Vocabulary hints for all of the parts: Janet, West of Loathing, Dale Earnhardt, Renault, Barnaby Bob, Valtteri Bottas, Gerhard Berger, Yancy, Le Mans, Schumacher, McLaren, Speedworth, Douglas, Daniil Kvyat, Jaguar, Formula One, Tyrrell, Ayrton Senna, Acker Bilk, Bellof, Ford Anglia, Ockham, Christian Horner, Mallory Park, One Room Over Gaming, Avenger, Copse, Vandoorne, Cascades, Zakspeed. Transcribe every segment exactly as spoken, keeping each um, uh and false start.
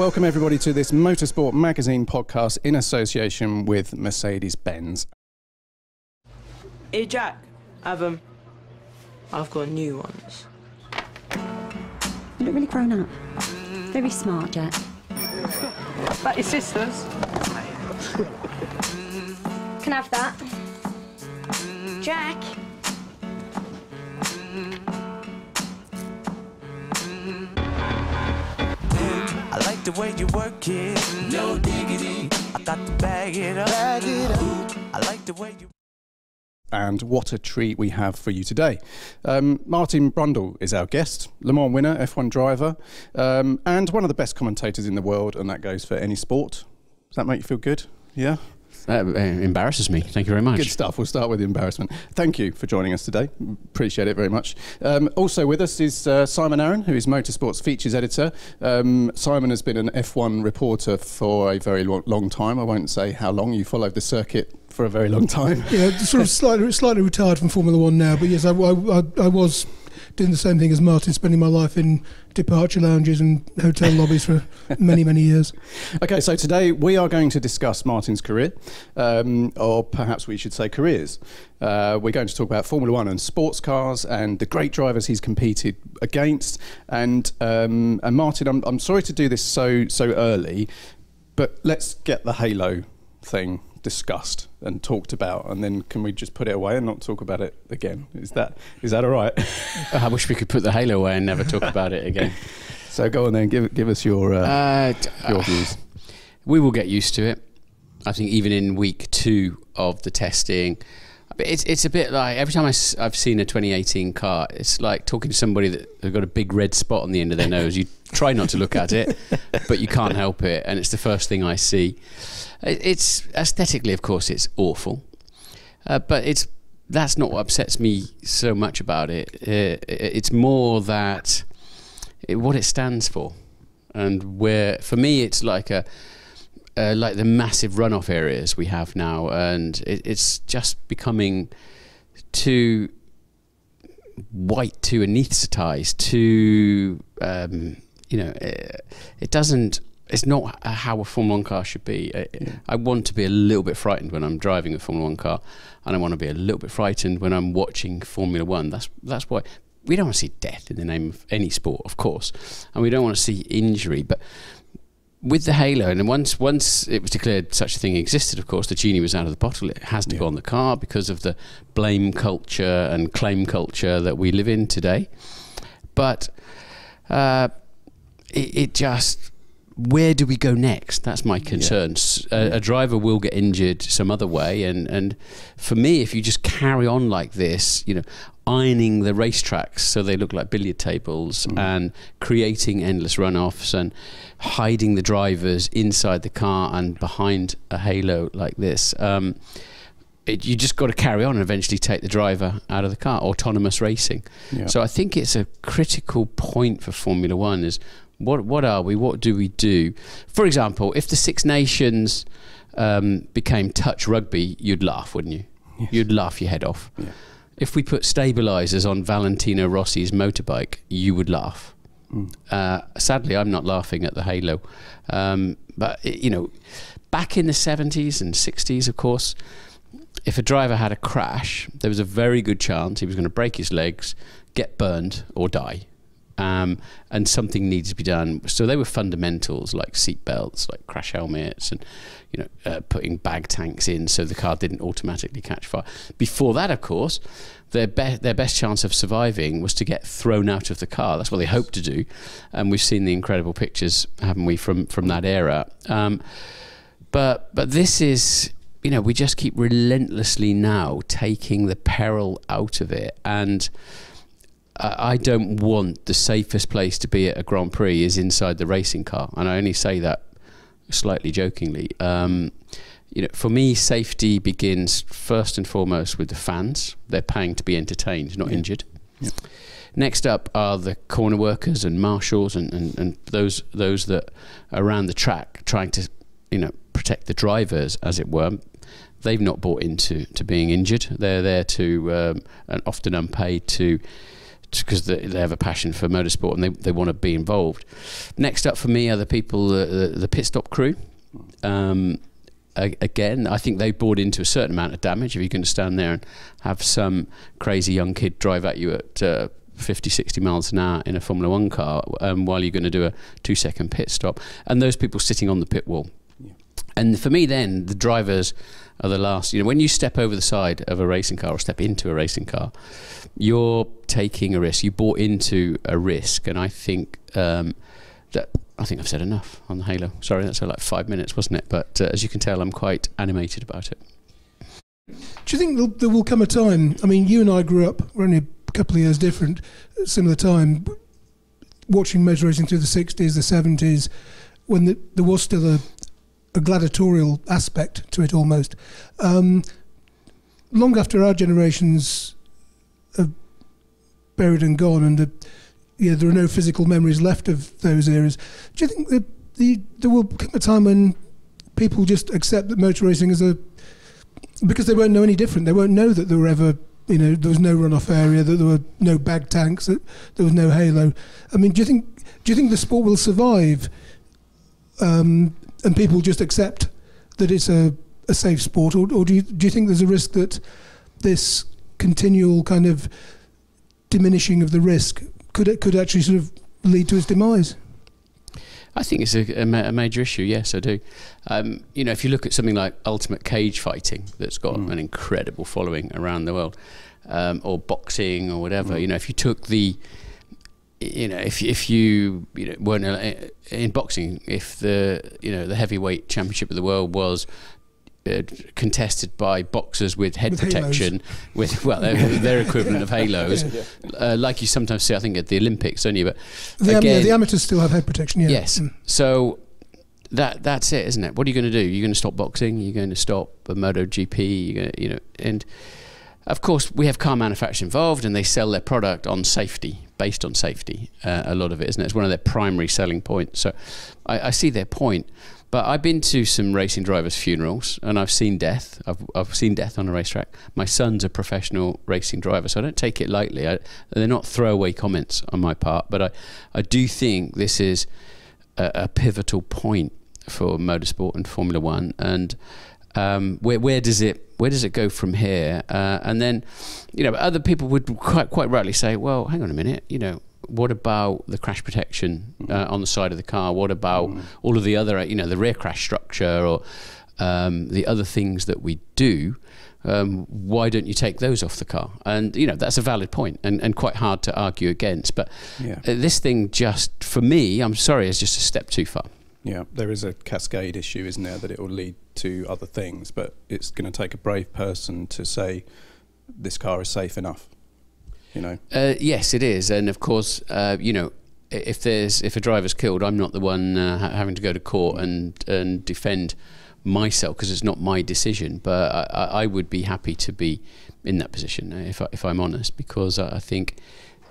Welcome everybody to this Motorsport Magazine podcast in association with Mercedes-Benz. Hey Jack, I've, um, I've got new ones. You look really grown up. Very smart, Jack. Is that your sister's? Can I have that? Jack? I like the way you work it. No diggity. I got to bag it up. Bag it up. I like the way you... And what a treat we have for you today. Um, Martin Brundle is our guest, Le Mans winner, F one driver, um, and one of the best commentators in the world, and that goes for any sport. Does that make you feel good? Yeah? That uh, embarrasses me. Thank you very much. Good stuff. We'll start with the embarrassment. Thank you for joining us today. Appreciate it very much. Um, also with us is uh, Simon Aaron, who is Motorsport's features editor. Um, Simon has been an F one reporter for a very lo long time. I won't say how long. You followed the circuit for a very long time. Yeah, sort of slightly, slightly retired from Formula One now, but yes, I, I, I was doing the same thing as Martin, spending my life in departure lounges and hotel lobbies for many, many years. Okay, so today we are going to discuss Martin's career, um, or perhaps we should say careers. Uh, we're going to talk about Formula One and sports cars and the great drivers he's competed against. And, um, and Martin, I'm, I'm sorry to do this so, so early, but let's get the halo thing discussed and talked about, and then can we just put it away and not talk about it again? Is that is that all right? I wish we could put the halo away and never talk about it again. So go on then, give give us your uh, uh, your views. We will get used to it. I think even in week two of the testing, it's it's a bit like every time I s I've seen a twenty eighteen car, it's like talking to somebody that they've got a big red spot on the end of their nose. You try not to look at it, but you can't help it, and it's the first thing I see. It's aesthetically, of course, it's awful, uh, but it's that's not what upsets me so much about it. Uh, it's more that it, what it stands for, and where for me it's like a uh, like the massive runoff areas we have now, and it, it's just becoming too white, too anaesthetised, too um, you know, it, it doesn't. It's not how a Formula One car should be. I, yeah. I want to be a little bit frightened when I'm driving a Formula One car, and I want to be a little bit frightened when I'm watching Formula One. That's that's why we don't want to see death in the name of any sport, of course, and we don't want to see injury. But with the halo, and once once it was declared such a thing existed, of course, the genie was out of the bottle. It has to yeah. go on the car because of the blame culture and claim culture that we live in today. But uh, it, it just... Where do we go next? That's my concern. Yeah. A, a driver will get injured some other way, and and for me, if you just carry on like this, you know, ironing the racetracks so they look like billiard tables, mm. and creating endless runoffs, and hiding the drivers inside the car and behind a halo like this, um, it, you just got to carry on and eventually take the driver out of the car. Autonomous racing. Yeah. So I think it's a critical point for Formula One is. What, what are we? What do we do? For example, if the Six Nations um, became touch rugby, you'd laugh, wouldn't you? Yes. You'd laugh your head off. Yeah. If we put stabilisers on Valentino Rossi's motorbike, you would laugh. Mm. Uh, sadly, I'm not laughing at the halo. Um, but, it, you know, back in the seventies and sixties, of course, if a driver had a crash, there was a very good chance he was going to break his legs, get burned or die. Um, and something needs to be done. So they were fundamentals like seat belts, like crash helmets, and you know, uh, putting bag tanks in so the car didn't automatically catch fire. Before that, of course, their be their best chance of surviving was to get thrown out of the car. That's what they hoped to do, and we've seen the incredible pictures, haven't we, from from that era? Um, but but this is, you know, we just keep relentlessly now taking the peril out of it. And I don't want the safest place to be at a Grand Prix is inside the racing car, and I only say that slightly jokingly. Um, you know, for me, safety begins first and foremost with the fans. They're paying to be entertained, not yeah. injured. Yeah. Next up are the corner workers and marshals and, and, and those those that are around the track trying to, you know, protect the drivers, as it were. They've not bought into to being injured. They're there to um, and often unpaid to. because they, they have a passion for motorsport and they, they want to be involved. Next up for me are the people, the, the, the pit stop crew. Um, again, I think they bought into a certain amount of damage. If you're going to stand there and have some crazy young kid drive at you at uh, fifty, sixty miles an hour in a Formula One car, um, while you're going to do a two second pit stop, and those people sitting on the pit wall. Yeah. And for me then, the drivers are the last, you know, when you step over the side of a racing car or step into a racing car, you're taking a risk, you bought into a risk. And I think um, that, I think I've said enough on the Halo. Sorry, that's like five minutes, wasn't it? But uh, as you can tell, I'm quite animated about it. Do you think there will come a time, I mean, you and I grew up, we're only a couple of years different, similar time, watching motor racing through the sixties, the seventies, when the, there was still a, a gladiatorial aspect to it almost. Um, long after our generations are buried and gone, and the, yeah, there are no physical memories left of those eras. Do you think that the, there will come a time when people just accept that motor racing is a, because they won't know any different, they won't know that there were ever, you know, there was no runoff area, that there were no bag tanks, that there was no halo. I mean, do you think, do you think the sport will survive, um, and people just accept that it's a, a safe sport, or, or do you, do you think there's a risk that this continual kind of diminishing of the risk could it could actually sort of lead to its demise? I think it's a, a, ma a major issue, yes, I do. Um, you know, if you look at something like ultimate cage fighting, that's got mm. an incredible following around the world, um, or boxing or whatever, mm. you know, if you took the, you know, if, if you, you know, weren't, uh, in boxing, if the, you know, the heavyweight championship of the world was Uh, contested by boxers with head with protection, halos. with well, their equivalent yeah. of halos, yeah. uh, like you sometimes see, I think, at the Olympics, don't you? But the, again, am, yeah, the amateurs still have head protection. Yeah. Yes, mm. so that that's it, isn't it? What are you going to do? You're going to stop boxing? You're going to stop a MotoGP? You're going to, you know, and of course we have car manufacturers involved, and they sell their product on safety, based on safety. Uh, a lot of it, isn't it? It's one of their primary selling points. So I, I see their point. But I've been to some racing drivers' funerals, and I've seen death. I've, I've seen death on a racetrack. My son's a professional racing driver, so I don't take it lightly. I, they're not throwaway comments on my part, but I, I do think this is a, a pivotal point for motorsport and Formula One. And um, where, where does it where does it go from here? Uh, and then, you know, other people would quite quite rightly say, well, hang on a minute, you know, what about the crash protection uh, on the side of the car? What about mm. all of the other, you know, the rear crash structure, or um, the other things that we do? Um, why don't you take those off the car? And, you know, that's a valid point, and, and quite hard to argue against. But yeah. uh, this thing just, for me, I'm sorry, is just a step too far. Yeah, there is a cascade issue, isn't there, that it will lead to other things, but it's going to take a brave person to say this car is safe enough. You know. Uh, yes, it is, and of course, uh, you know, if there's if a driver's killed, I'm not the one uh, ha having to go to court and and defend myself, because it's not my decision. But I, I would be happy to be in that position, if I, if I'm honest, because I, I think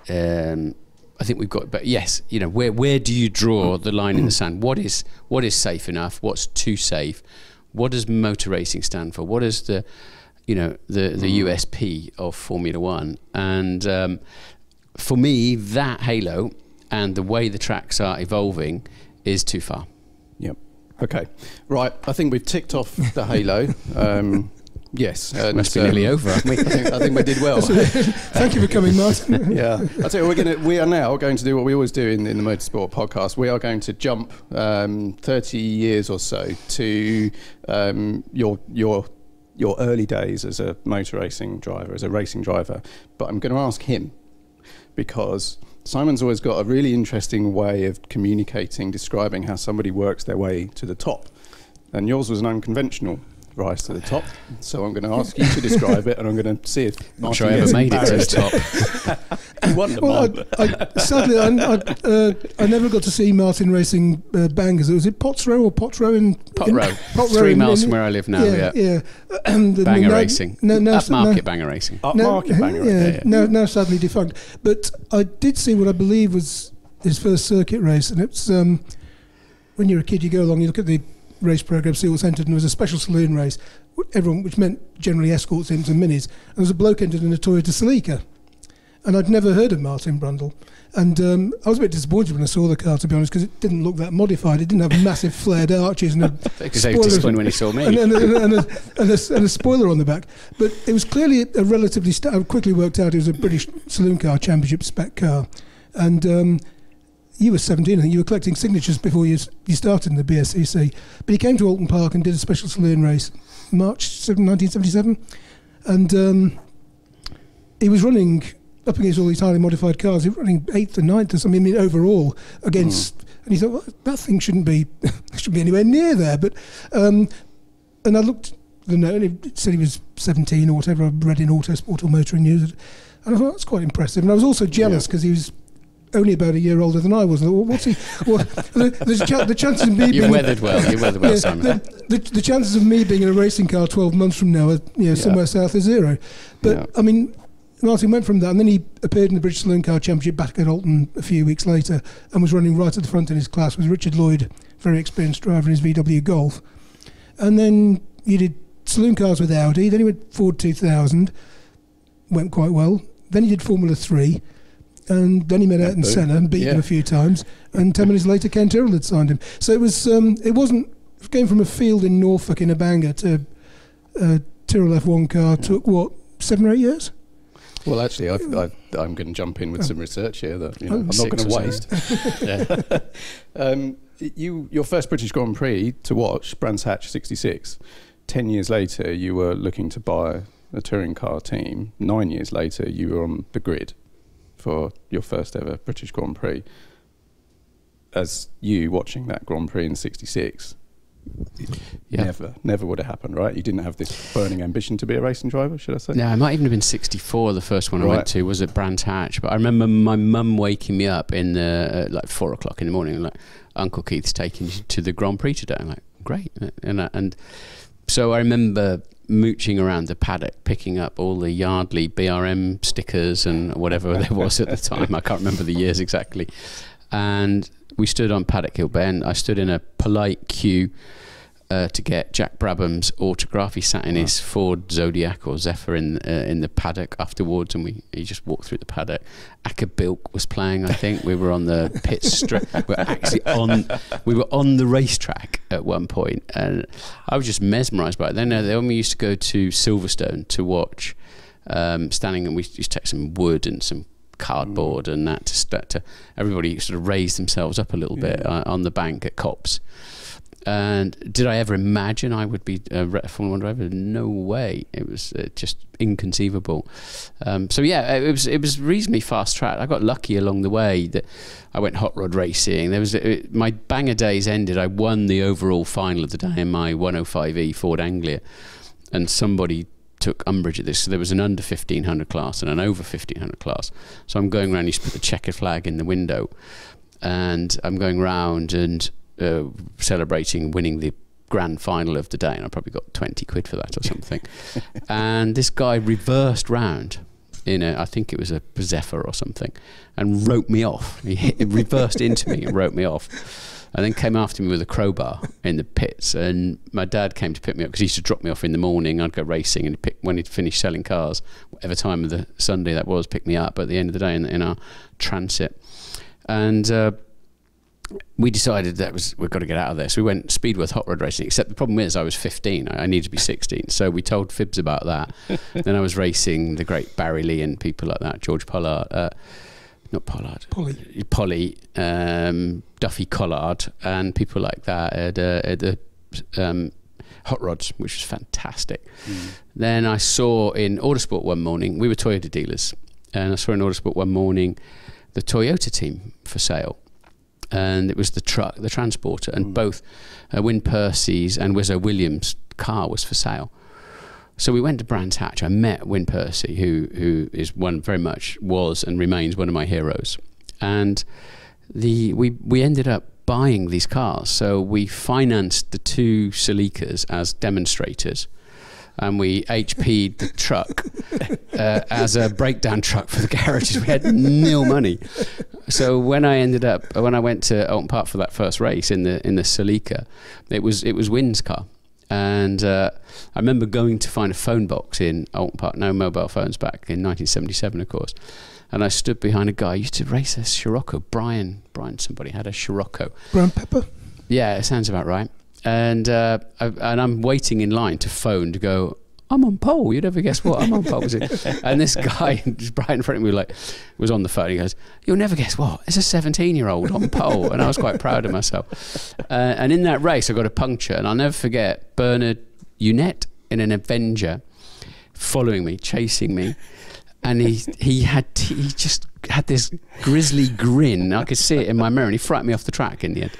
um, I think we've got. But yes, you know, where where do you draw the line in the sand? What is what is safe enough? What's too safe? What does motor racing stand for? What is the you know, the, the U S P of Formula One. And um, for me, that halo and the way the tracks are evolving is too far. Yep. Okay. Right. I think we've ticked off the halo. Um, yes. And must be um, nearly over. I, think, I think we did well. Thank you for coming, Martin. Yeah. I'll tell you, we're gonna, we are now going to do what we always do in, in the Motorsport podcast. We are going to jump um, thirty years or so to um, your your... your early days as a motor racing driver, as a racing driver. But I'm going to ask him, because Simon's always got a really interesting way of communicating, describing how somebody works their way to the top. And yours was an unconventional rise to the top. So I'm going to ask you to describe it, and I'm going to see if Martin sure ever made it to the top. You won the well, I, I, sadly, I, I, uh, I never got to see Martin racing uh, bangers. Was it Potts Row or Potts Row in Pot in, Row? Pot Row Three in, miles in, from where I live now. Yeah, yeah. yeah. the, banger no, racing. No, no, upmarket no, banger racing. Upmarket no, banger. Yeah, yeah. No, now sadly defunct. But I did see what I believe was his first circuit race, and it's um, when you're a kid, you go along, you look at the race programme, see what's entered, and there was a special saloon race, everyone, which meant generally escorts, imps and minis, and there was a bloke entered in a Toyota Celica, and I'd never heard of Martin Brundle. And um, I was a bit disappointed when I saw the car, to be honest, because it didn't look that modified. It didn't have massive flared arches and a spoiler when he saw me, and, and, and, and, a, and, a, and a spoiler on the back. But it was clearly a relatively. Sta- I quickly worked out it was a British saloon car, championship spec car, and um, you were seventeen. I think you were collecting signatures before you you started in the B S C C. But he came to Oulton Park and did a special saloon race, March nineteen seventy-seven, and um, he was running. Up against all these highly modified cars, he was running eighth and ninth or something. I mean, overall against, mm. and he thought, well, that thing shouldn't be, shouldn't be anywhere near there. But, um, and I looked at the note, and it said he was seventeen or whatever. I read in Autosport or Motoring News, and I thought that's quite impressive. And I was also jealous because yeah. he was only about a year older than I was. And I thought, well, what's he? Well, the, the, cha- the chances of me you being weathered well, you weathered well, yeah, Simon. The, the, the chances of me being in a racing car twelve months from now, are, you know, yeah. somewhere south of zero. But yeah. I mean. Martin went from that, and then he appeared in the British Saloon Car Championship back at Oulton a few weeks later, and was running right at the front in his class with Richard Lloyd, very experienced driver, in his V W Golf. And then you did saloon cars with Audi, then he went Ford two thousand, went quite well. Then he did Formula three, and then he met Ayrton Senna and beat yeah. him a few times. And ten minutes later, Ken Tyrrell had signed him. So it was, um, it wasn't, it came from a field in Norfolk in a banger to a Tyrrell F one car, yeah. took what, seven or eight years? Well, actually, I've, I've, I'm going to jump in with oh. some research here that you know, oh, I'm not going to waste. yeah. um, you, your first British Grand Prix to watch, Brands Hatch sixty-six. Ten years later, you were looking to buy a touring car team. Nine years later, you were on the grid for your first ever British Grand Prix. As you watching that Grand Prix in sixty-six, yeah. Never, never would have happened, right? You didn't have this burning ambition to be a racing driver, should I say? Yeah, I might even have been sixty-four. The first one right. I went to was at Brands Hatch, but I remember my mum waking me up in the uh, like four o'clock in the morning, and like, Uncle Keith's taking you to the Grand Prix today. I'm like, great, and I, and so I remember mooching around the paddock, picking up all the Yardley B R M stickers and whatever there was at the time. I can't remember the years exactly, and. We stood on Paddock Hill Bend. I stood in a polite queue uh, to get Jack Brabham's autograph. He sat in wow. his Ford Zodiac or Zephyr in uh, in the paddock afterwards, and we he just walked through the paddock. Acker Bilk was playing, I think. We were on the pit strip. We're actually on. We were on the racetrack at one point, and I was just mesmerised by it. Then uh, when we used to go to Silverstone to watch, um, standing, and we used to take some wood and some. Cardboard and that to, st- to everybody sort of raised themselves up a little yeah. bit uh, on the bank at Copse. And did I ever imagine I would be a Formula One driver? No way. It was uh, just inconceivable. Um, so yeah, it was it was reasonably fast tracked. I got lucky along the way that I went hot rod racing. There was it, my banger days ended. I won the overall final of the day in my one oh five E Ford Anglia, and somebody. Took umbrage at this. So there was an under fifteen hundred class and an over fifteen hundred class. So I'm going around, you put the checkered flag in the window, and I'm going round and uh, celebrating winning the grand final of the day, and I probably got twenty quid for that or something. And this guy reversed round in a, I think it was a Zephyr or something, and wrote me off. He hit, reversed into me and wrote me off. And then came after me with a crowbar in the pits. And my dad came to pick me up because he used to drop me off in the morning. I'd go racing, and he'd pick, when he'd finish selling cars, whatever time of the Sunday that was, pick me up at the end of the day in, in our transit. And uh, we decided that was we've got to get out of this. We went Speedworth hot rod racing, except the problem is I was fifteen. I, I needed to be sixteen. So we told fibs about that. Then I was racing the great Barry Lee and people like that, George Pollard. Uh, Not Pollard. Polly. Polly, um, Duffy Collard, and people like that at, uh, at the um, hot rods, which was fantastic. Mm. Then I saw in Autosport one morning, we were Toyota dealers, and I saw in Autosport one morning the Toyota team for sale. And it was the truck, the transporter, and mm. both uh, Wynn Percy's and Wizzo Williams' car was for sale. So we went to Brands Hatch. I met Wynn Percy, who who is one very much was and remains one of my heroes. And the we we ended up buying these cars. So we financed the two Celicas as demonstrators, and we H P'd the truck uh, as a breakdown truck for the garages. We had nil money. So when I ended up when I went to Oulton Park for that first race in the in the Celica, it was it was Wynn's car. And uh, I remember going to find a phone box in Oulton Park, no mobile phones back in nineteen seventy-seven, of course. And I stood behind a guy, used to race a Scirocco, Brian, Brian somebody had a Scirocco. Brown pepper? Yeah, it sounds about right. And, uh, I, and I'm waiting in line to phone to go, I'm on pole, you'd never guess what, I'm on pole. And this guy right in front of me like, was on the phone, he goes, you'll never guess what, it's a seventeen year old on pole. And I was quite proud of myself. Uh, and in that race I got a puncture, and I'll never forget Bernard Unette in an Avenger following me, chasing me. And he, he, had t he just had this grisly grin, I could see it in my mirror, and he frightened me off the track in the end.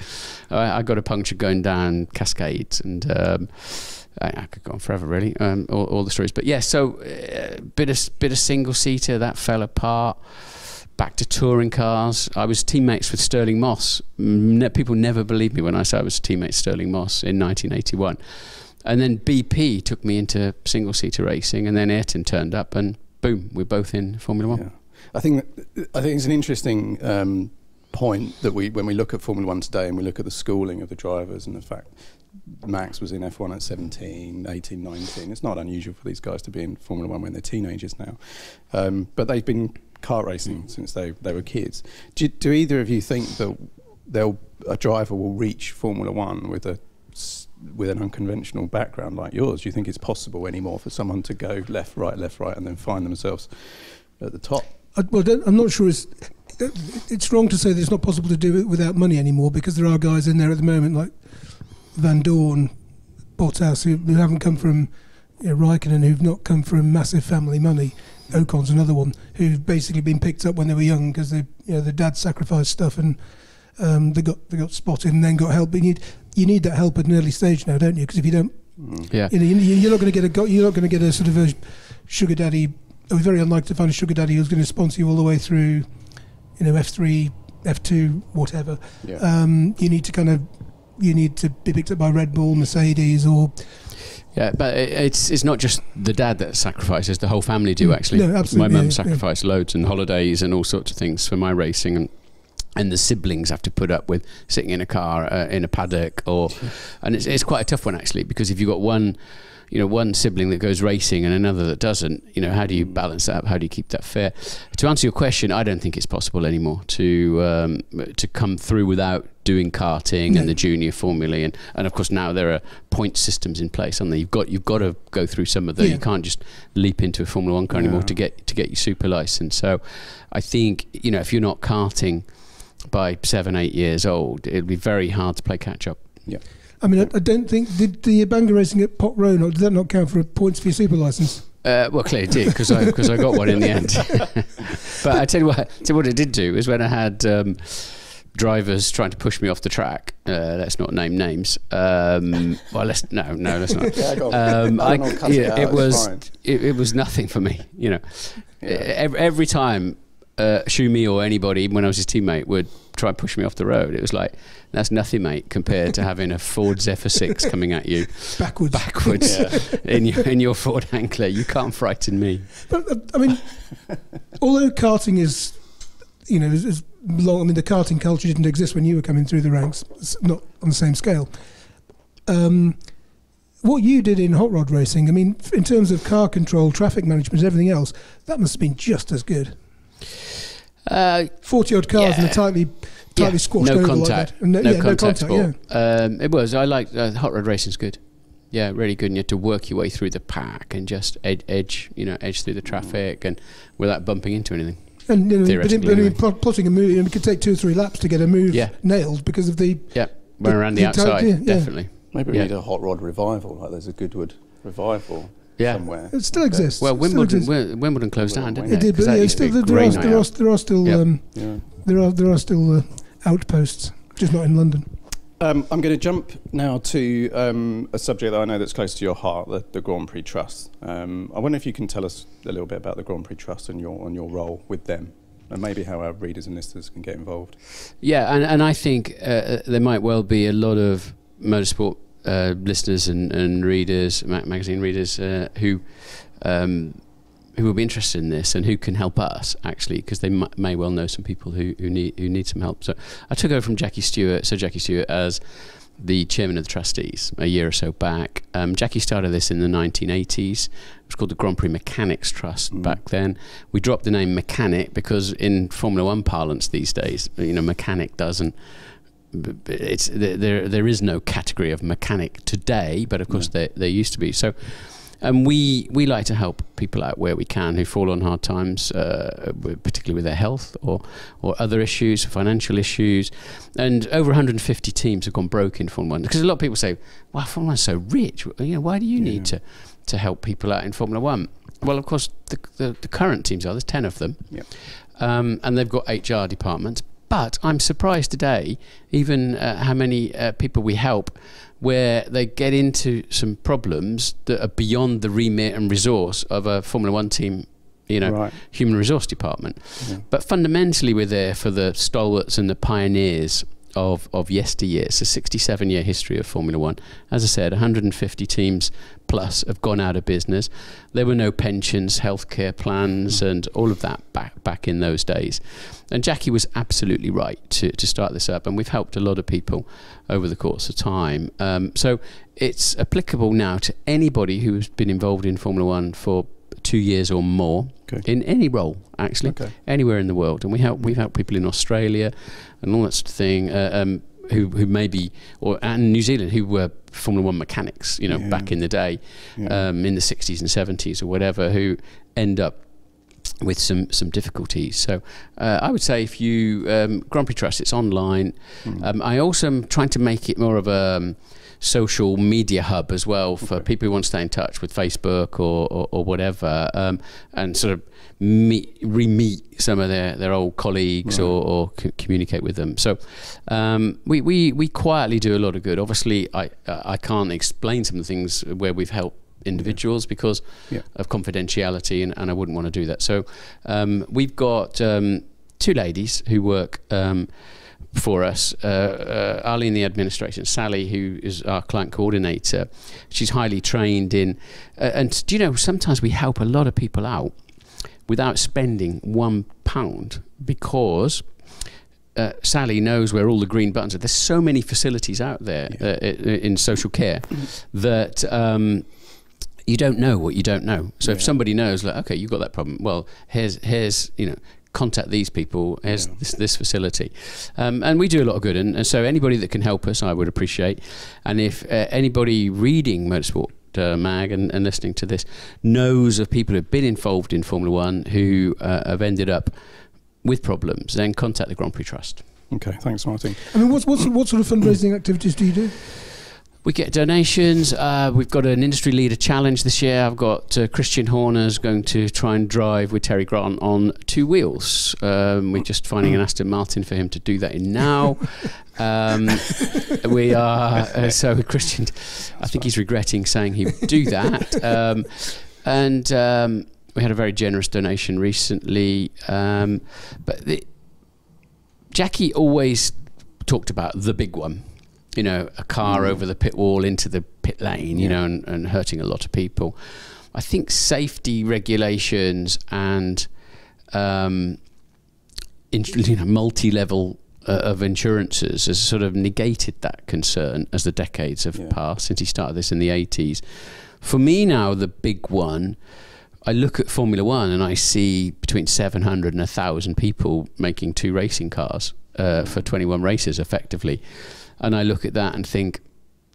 Uh, I got a puncture going down Cascades, and um, I could go on forever, really, um, all, all the stories. But yeah, so a uh, bit of bit of single seater that fell apart. Back to touring cars. I was teammates with Stirling Moss. Ne people never believed me when I said I was teammates Stirling Moss in nineteen eighty-one. And then B P took me into single seater racing, and then Ayrton turned up, and boom, we're both in Formula One. Yeah. I think that, I think it's an interesting um, point that we when we look at Formula One today, and we look at the schooling of the drivers, and the fact Max was in F one at seventeen, eighteen, nineteen. It's not unusual for these guys to be in Formula One when they're teenagers now. Um, but they've been kart racing mm. since they, they were kids. Do, do either of you think that they'll, a driver will reach Formula One with, a, with an unconventional background like yours? Do you think it's possible anymore for someone to go left, right, left, right, and then find themselves at the top? I, well, I'm not sure it's... It's wrong to say that it's not possible to do it without money anymore, because there are guys in there at the moment like Vandoorne, Bottas, who, who haven't come from, you know, Raikkonen, who've not come from massive family money. Ocon's another one who've basically been picked up when they were young because they, you know, their dad sacrificed stuff, and um, they got they got spotted and then got help. But you need you need that help at an early stage now, don't you? Because if you don't, yeah, you know, you're not going to get a you're not going to get a sort of a sugar daddy. It was very unlikely to find a sugar daddy who's going to sponsor you all the way through, you know, F three, F two, whatever. Yeah. Um, you need to kind of. You need to be picked up by Red Bull, Mercedes, or yeah. But it, it's it's not just the dad that sacrifices; the whole family do actually. No, absolutely. My mum yeah, sacrificed yeah. loads, and holidays and all sorts of things for my racing, and and the siblings have to put up with sitting in a car uh, in a paddock, or and it's it's quite a tough one actually, because if you've got one, you know, one sibling that goes racing and another that doesn't, you know, how do you balance that up? How do you keep that fair? To answer your question, I don't think it's possible anymore to um, to come through without doing karting no. and the junior formulae, and, and of course now there are point systems in place, aren't there? You've got you've got to go through some of those. Yeah. You can't just leap into a Formula One car no. anymore to get to get your super license. So I think, you know, if you're not karting by seven, eight years old, it'll be very hard to play catch up. Yeah. I mean, I, I don't think, did the Abanga racing at Pot Row, did that not count for points for your super licence? Uh, well, clearly it did, because I, I got one in the end. But I tell you what, tell you what it did do, is when I had um, drivers trying to push me off the track, uh, let's not name names, um, well, let's, no, no, let's not. Yeah, um, I, I, yeah, it, was, it, it was nothing for me, you know. Yeah. Every, every time uh, Shumi or anybody, even when I was his teammate, would try and push me off the road, it was like, that's nothing, mate, compared to having a Ford Zephyr six coming at you backwards, backwards yeah. in, your, in your Ford Anglia. You can't frighten me. But uh, I mean, although karting is, you know, is, is long. I mean, the karting culture didn't exist when you were coming through the ranks. It's not on the same scale. Um, what you did in hot rod racing, I mean, in terms of car control, traffic management, everything else, that must have been just as good. Uh, Forty odd cars yeah. in a tightly. Yeah, no contact, like no, no, yeah, contact no contact sport. Yeah. Um, it was, I liked, uh, hot rod racing's good. Yeah, really good, and you had to work your way through the pack and just ed edge, you know, edge through the traffic and without bumping into anything. And, you know, but in, anyway. plotting a move, it could take two or three laps to get a move yeah. nailed because of the... Yeah, went around the, the outside, yeah, definitely. Maybe we yeah. need a hot rod revival, like there's a Goodwood revival. Yeah. Somewhere. It still exists. Well, Wimbledon still exists. Wimbledon closed down, didn't it? It did, but yeah, still, there, are, there, are, there are still yep. um, yeah. there are there are still uh, outposts, just not in London. Um, I'm going to jump now to um, a subject that I know that's close to your heart, the, the Grand Prix Trust. Um, I wonder if you can tell us a little bit about the Grand Prix Trust and your and your role with them, and maybe how our readers and listeners can get involved. Yeah, and and I think uh, there might well be a lot of motorsport. Uh, listeners and, and readers, mag magazine readers, uh, who um, who will be interested in this and who can help us actually, because they m may well know some people who, who need who need some help. So I took over from Jackie Stewart, so Jackie Stewart as the chairman of the trustees a year or so back. Um, Jackie started this in the nineteen eighties. It was called the Grand Prix Mechanics Trust mm. back then. We dropped the name mechanic because in Formula One parlance these days, you know, mechanic doesn't, it's, there, there is no category of mechanic today, but of course yeah. there, there used to be. So, and we, we like to help people out where we can who fall on hard times, uh, particularly with their health or, or other issues, financial issues. And over one hundred fifty teams have gone broke in Formula One. Because a lot of people say, well, Formula One's so rich. You know, why do you yeah. need to, to help people out in Formula One? Well, of course, the, the, the current teams are, there's ten of them. Yep. Um, and they've got H R departments. But I'm surprised today, even uh, how many uh, people we help where they get into some problems that are beyond the remit and resource of a Formula One team, you know, right. human resource department. Yeah. But fundamentally, we're there for the stalwarts and the pioneers of, of yesteryear. It's a sixty-seven year history of Formula One. As I said, one hundred fifty teams plus have gone out of business. There were no pensions, healthcare plans, mm. and all of that back back in those days. And Jackie was absolutely right to, to start this up, and we've helped a lot of people over the course of time. Um, so it's applicable now to anybody who's been involved in Formula One for two years or more, okay. in any role, actually, okay. anywhere in the world. And we help, we've helped people in Australia and all that sort of thing, uh, um, who, who maybe, or and New Zealand, who were Formula One mechanics, you know, yeah. back in the day, yeah. um, in the sixties and seventies or whatever, who end up with some, some difficulties. So uh, I would say if you, um, Grand Prix Trust, it's online. Mm. Um, I also am trying to make it more of a um, social media hub as well for okay. people who want to stay in touch with Facebook or, or, or whatever, um, and sort of meet, re-meet some of their, their old colleagues right. or, or c communicate with them. So um, we, we, we quietly do a lot of good. Obviously, I, I can't explain some of the things where we've helped individuals yeah. because yeah. of confidentiality, and, and I wouldn't want to do that. So um, we've got um, two ladies who work um, for us, uh, uh, Ali in the administration, Sally, who is our client coordinator. She's highly trained in, uh, and do you know, sometimes we help a lot of people out without spending one pound because Uh, Sally knows where all the green buttons are. There's so many facilities out there yeah. uh, in social care that um, you don't know what you don't know. So yeah. if somebody knows, like, okay, you've got that problem. Well, here's, here's you know, contact these people, here's yeah. this, this facility. Um, and we do a lot of good. And, and so anybody that can help us, I would appreciate. And if uh, anybody reading Motorsport Uh, mag and, and listening to this knows of people who've been involved in Formula One who uh, have ended up with problems, then contact the Grand Prix Trust. Okay, thanks, Martin. I mean, what's, what's, what sort of fundraising activities do you do? We get donations. Uh, we've got an industry leader challenge this year. I've got uh, Christian Horner's going to try and drive with Terry Grant on two wheels. Um, we're just finding an Aston Martin for him to do that in now. Um, we are, uh, so Christian, I think he's regretting saying he would do that. Um, and um, we had a very generous donation recently. Um, but the, Jackie always talked about the big one. You know, a car mm. over the pit wall into the pit lane, you yeah. know, and, and hurting a lot of people. I think safety regulations and um, you know, multi-level uh, of insurances has sort of negated that concern as the decades have yeah. passed since he started this in the eighties. For me now, the big one, I look at Formula One and I see between seven hundred and one thousand people making two racing cars uh, for twenty-one races effectively. And I look at that and think,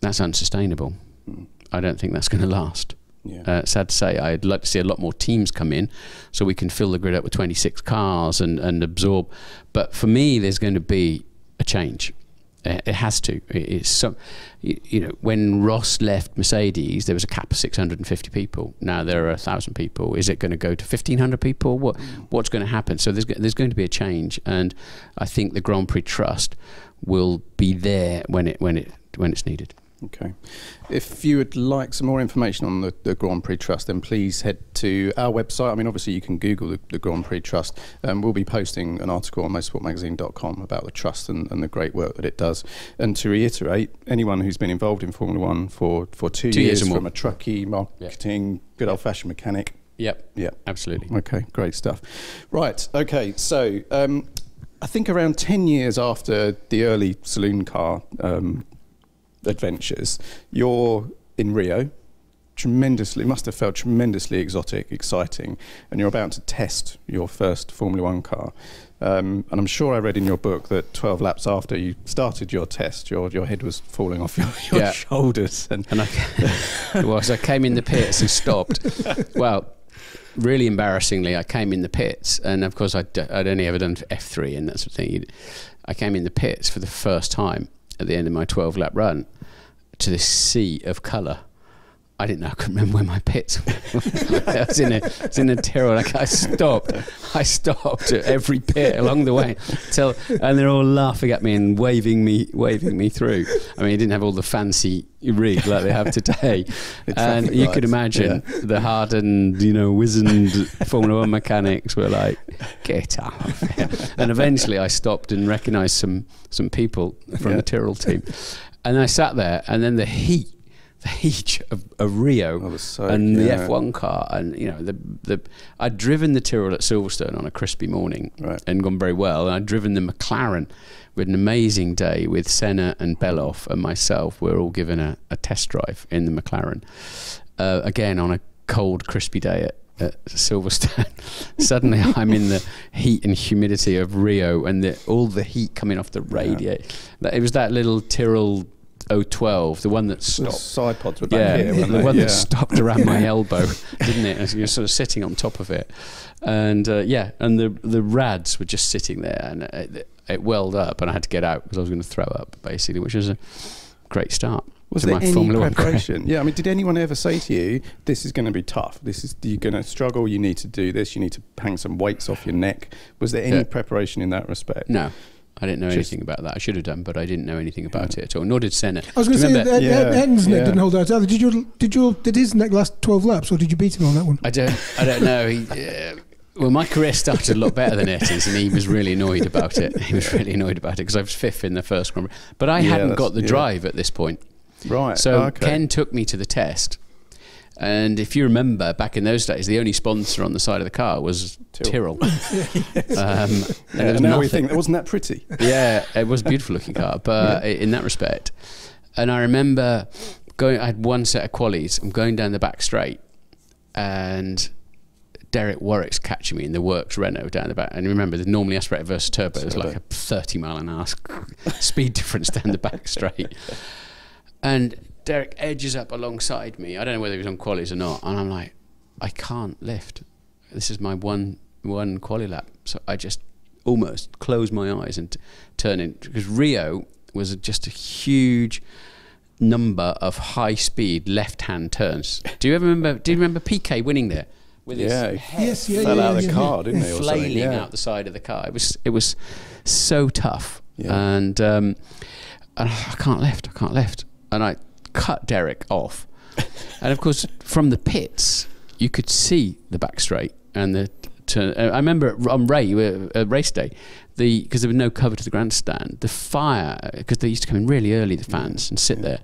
that's unsustainable. Mm. I don't think that's going to last. Yeah. Uh, sad to say, I'd like to see a lot more teams come in so we can fill the grid up with twenty-six cars and, and absorb. But for me, there's going to be a change. Uh, it has to. It is some, you, you know, when Ross left Mercedes, there was a cap of six hundred fifty people. Now there are one thousand people. Is it going to go to fifteen hundred people? What, mm. what's going to happen? So there's, there's going to be a change. And I think the Grand Prix Trust will be there when it when it when it's needed. Okay. If you would like some more information on the, the Grand Prix Trust, then please head to our website. I mean, obviously you can Google the, the Grand Prix Trust. Um, we'll be posting an article on motorsport magazine dot com about the Trust and, and the great work that it does. And to reiterate, anyone who's been involved in Formula One for, for two, two years, years from a truckie, marketing, yeah. good old-fashioned mechanic. Yep, yeah, absolutely. Okay, great stuff. Right, okay, so... Um, I think around ten years after the early saloon car um, adventures. You're in Rio, tremendously, must have felt tremendously exotic, exciting, and you're about to test your first Formula One car. Um, and I'm sure I read in your book that twelve laps after you started your test, your your head was falling off your, your yeah. shoulders. And, and I, it was, I came in the pits and stopped. Well, really embarrassingly, I came in the pits, and of course I'd, I'd only ever done F three and that sort of thing. I came in the pits for the first time at the end of my twelve lap run to this sea of colour. I didn't know, I couldn't remember where my pits were. I was in a, I was in a terror, like I stopped. I stopped at every pit along the way. Till, and they're all laughing at me and waving me waving me through. I mean, I didn't have all the fancy rig like they have today. The and you lights. Could imagine yeah. the hardened, you know, wizened Formula One mechanics were like, get up. And eventually I stopped and recognised some, some people from yeah. the Tyrrell team. And I sat there, and then the heat The heat of, of Rio so, and yeah. the F one car, and you know the the I'd driven the Tyrrell at Silverstone on a crispy morning right. and gone very well, and I'd driven the McLaren with an amazing day with Senna and Bellof and myself. We were all given a, a test drive in the McLaren uh, again on a cold, crispy day at, at Silverstone. Suddenly, I'm in the heat and humidity of Rio, and the, all the heat coming off the radiator. Yeah. It was that little Tyrrell oh twelve, the one that stopped. The side pods were back yeah, here, the one yeah. that stopped around my elbow, didn't it? And you're sort of sitting on top of it, and uh, yeah, and the the rads were just sitting there, and it, it welled up, and I had to get out because I was going to throw up, basically, which was a great start. Was there any preparation? Yeah, I mean, did anyone ever say to you, this is going to be tough, this is, you're going to struggle, you need to do this, you need to hang some weights off your neck? Was there any yeah. preparation in that respect? No. I didn't know Just anything about that. I should have done, but I didn't know anything about yeah. it at all. Nor did Senna. I was going to say that yeah. Hen's neck yeah. didn't hold out either. Did you? Did you? Did his neck last twelve laps, or did you beat him on that one? I don't. I don't know. He, uh, well, my career started a lot better than Etty's, and he was really annoyed about it. He was really annoyed about it because I was fifth in the first Grand Prix, but I yeah, hadn't got the yeah. drive at this point. Right. So okay. Ken took me to the test. And if you remember, back in those days, the only sponsor on the side of the car was Tyrrell. yes. um, yeah, and now we think, wasn't that pretty? Yeah, it was a beautiful looking car, but yeah. in that respect. And I remember going, I had one set of qualies, I'm going down the back straight, and Derek Warwick's catching me in the works Renault down the back. And remember, the normally aspirated versus turbo, turbo. It was like a thirty mile an hour speed difference down the back straight. And Derek edges up alongside me. I don't know whether he was on qualies or not. And I'm like, I can't lift. This is my one one quali lap. So I just almost close my eyes and turn in. Because Rio was just a huge number of high-speed left-hand turns. Do you ever remember, do you remember Piquet winning there? With his yeah, head yes, yeah, fell yeah, out of yeah, the yeah. car, didn't he? Or flailing something, yeah. out the side of the car. It was, it was so tough. Yeah. And, um, and I can't lift, I can't lift. And I cut Derek off, and of course from the pits you could see the back straight and the turn. I remember on Ray, uh, race day, the because there was no cover to the grandstand, the fire, because they used to come in really early, the fans, and sit yeah. there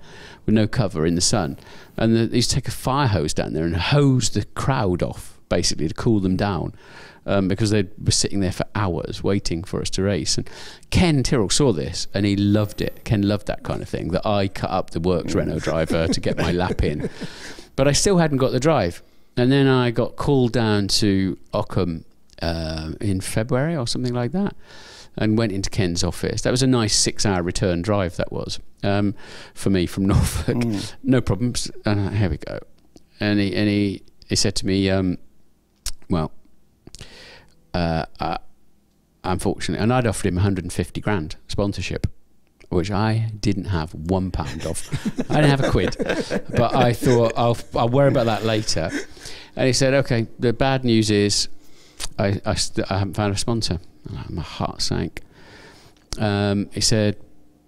with no cover in the sun, and the, they used to take a fire hose down there and hose the crowd off, basically, to cool them down, um, because they were sitting there for hours waiting for us to race. And Ken Tyrrell saw this and he loved it. Ken loved that kind of thing, that I cut up the works Renault driver to get my lap in. But I still hadn't got the drive. And then I got called down to Ockham uh, in February or something like that, and went into Ken's office. That was a nice six hour return drive, that was, um, for me from Norfolk. Mm. No problems. And uh, here we go. And he, and he, he said to me, um, well, uh, uh, unfortunately, and I'd offered him a hundred and fifty grand sponsorship, which I didn't have one pound of. I didn't have a quid, but I thought I'll, I'll worry about that later. And he said, okay, the bad news is I, I, I haven't found a sponsor. And my heart sank. Um, he said,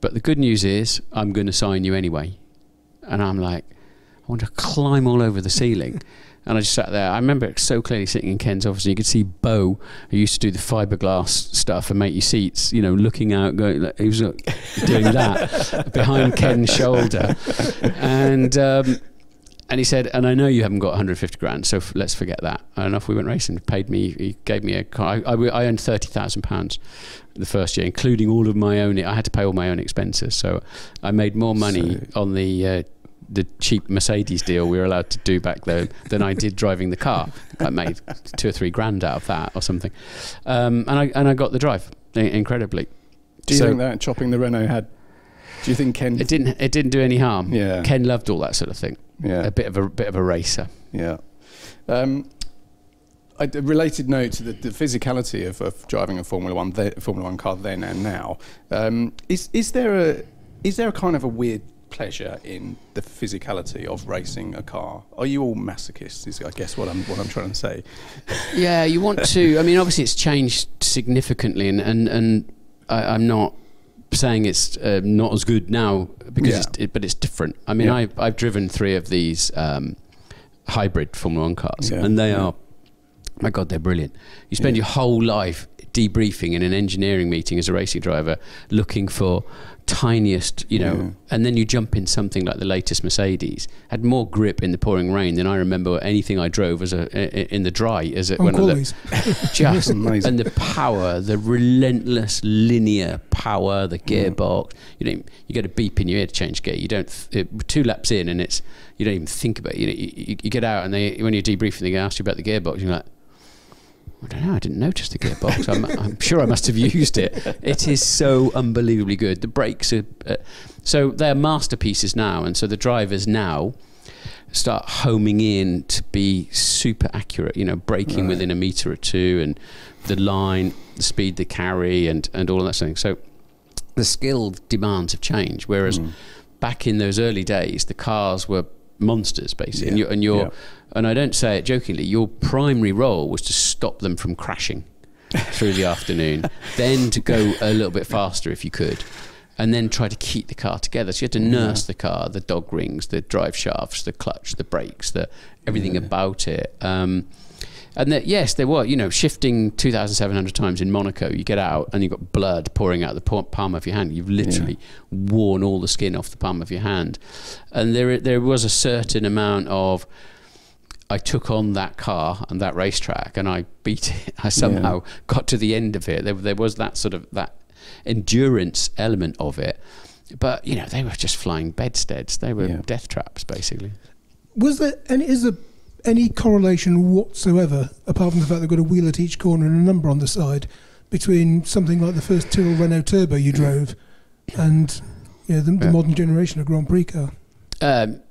but the good news is I'm going to sign you anyway. And I'm like, I want to climb all over the ceiling. And I just sat there. I remember it so clearly, sitting in Ken's office, and you could see Bo, who used to do the fiberglass stuff and make your seats, you know, looking out, going, like, he was like, doing that behind Ken's shoulder. And um, And he said, and I know you haven't got a hundred and fifty grand, so f let's forget that. And off we went racing. He paid me, he gave me a car. I, I, I owned thirty thousand pounds the first year, including all of my own, I had to pay all my own expenses. So I made more money so. on the uh, the cheap Mercedes deal we were allowed to do back then than I did driving the car. I made two or three grand out of that or something. Um, and, I, and I got the drive, incredibly. Do you so, think that chopping the Renault had, do you think Ken... It didn't, it didn't do any harm. Yeah. Ken loved all that sort of thing. Yeah, a bit of a bit of a racer. Yeah, um, a related note to the, the physicality of, of driving a Formula One the, Formula One car then and now. Um, is is there a is there a kind of a weird pleasure in the physicality of racing a car? Are you all masochists? Is I guess what I'm what I'm trying to say. Yeah, you want to. I mean, obviously it's changed significantly, and and and I, I'm not. saying it's uh, not as good now because yeah. it's, it, but it's different. I mean, yeah. I've, I've driven three of these um, hybrid Formula One cars, yeah. and they yeah. are, my God, they're brilliant. You spend yeah. your whole life debriefing in an engineering meeting as a racing driver, looking for tiniest, you know, yeah. and then you jump in something like the latest Mercedes. Had more grip in the pouring rain than I remember anything I drove as a in the dry as it when I looked. Just amazing. And the power, the relentless linear power, the gearbox. Yeah. You know, you get a beep in your ear to change gear. You don't it, two laps in, and it's you don't even think about it. You know, you, you get out, and they when you're debriefing, they ask you about the gearbox. You're like, I don't know, I didn't notice the gearbox. I'm, I'm sure I must have used it. It is so unbelievably good. The brakes are... Uh, so they're masterpieces now, and so the drivers now start homing in to be super accurate, you know, braking right. within a metre or two, and the line, the speed they carry, and, and all of that sort of thing. So the skill demands have changed, whereas mm. back in those early days, the cars were monsters, basically. Yeah. And you're... And you're yeah. And I don't say it jokingly, your primary role was to stop them from crashing through the afternoon, then to go a little bit faster if you could, and then try to keep the car together. So you had to nurse yeah. the car, the dog rings, the drive shafts, the clutch, the brakes, the everything yeah. about it. Um, and that, yes, there were, you know, shifting two thousand seven hundred times in Monaco, you get out and you've got blood pouring out the palm of your hand. You've literally yeah. worn all the skin off the palm of your hand. And there, there was a certain amount of, I took on that car and that racetrack, and I beat it. I somehow yeah. got to the end of it. There, there was that sort of that endurance element of it, but you know they were just flying bedsteads. They were yeah. death traps, basically. Was there and is there any correlation whatsoever, apart from the fact they've got a wheel at each corner and a number on the side, between something like the first Tyrrell Renault Turbo you drove and you know, the, the yeah. modern generation of Grand Prix car? Um,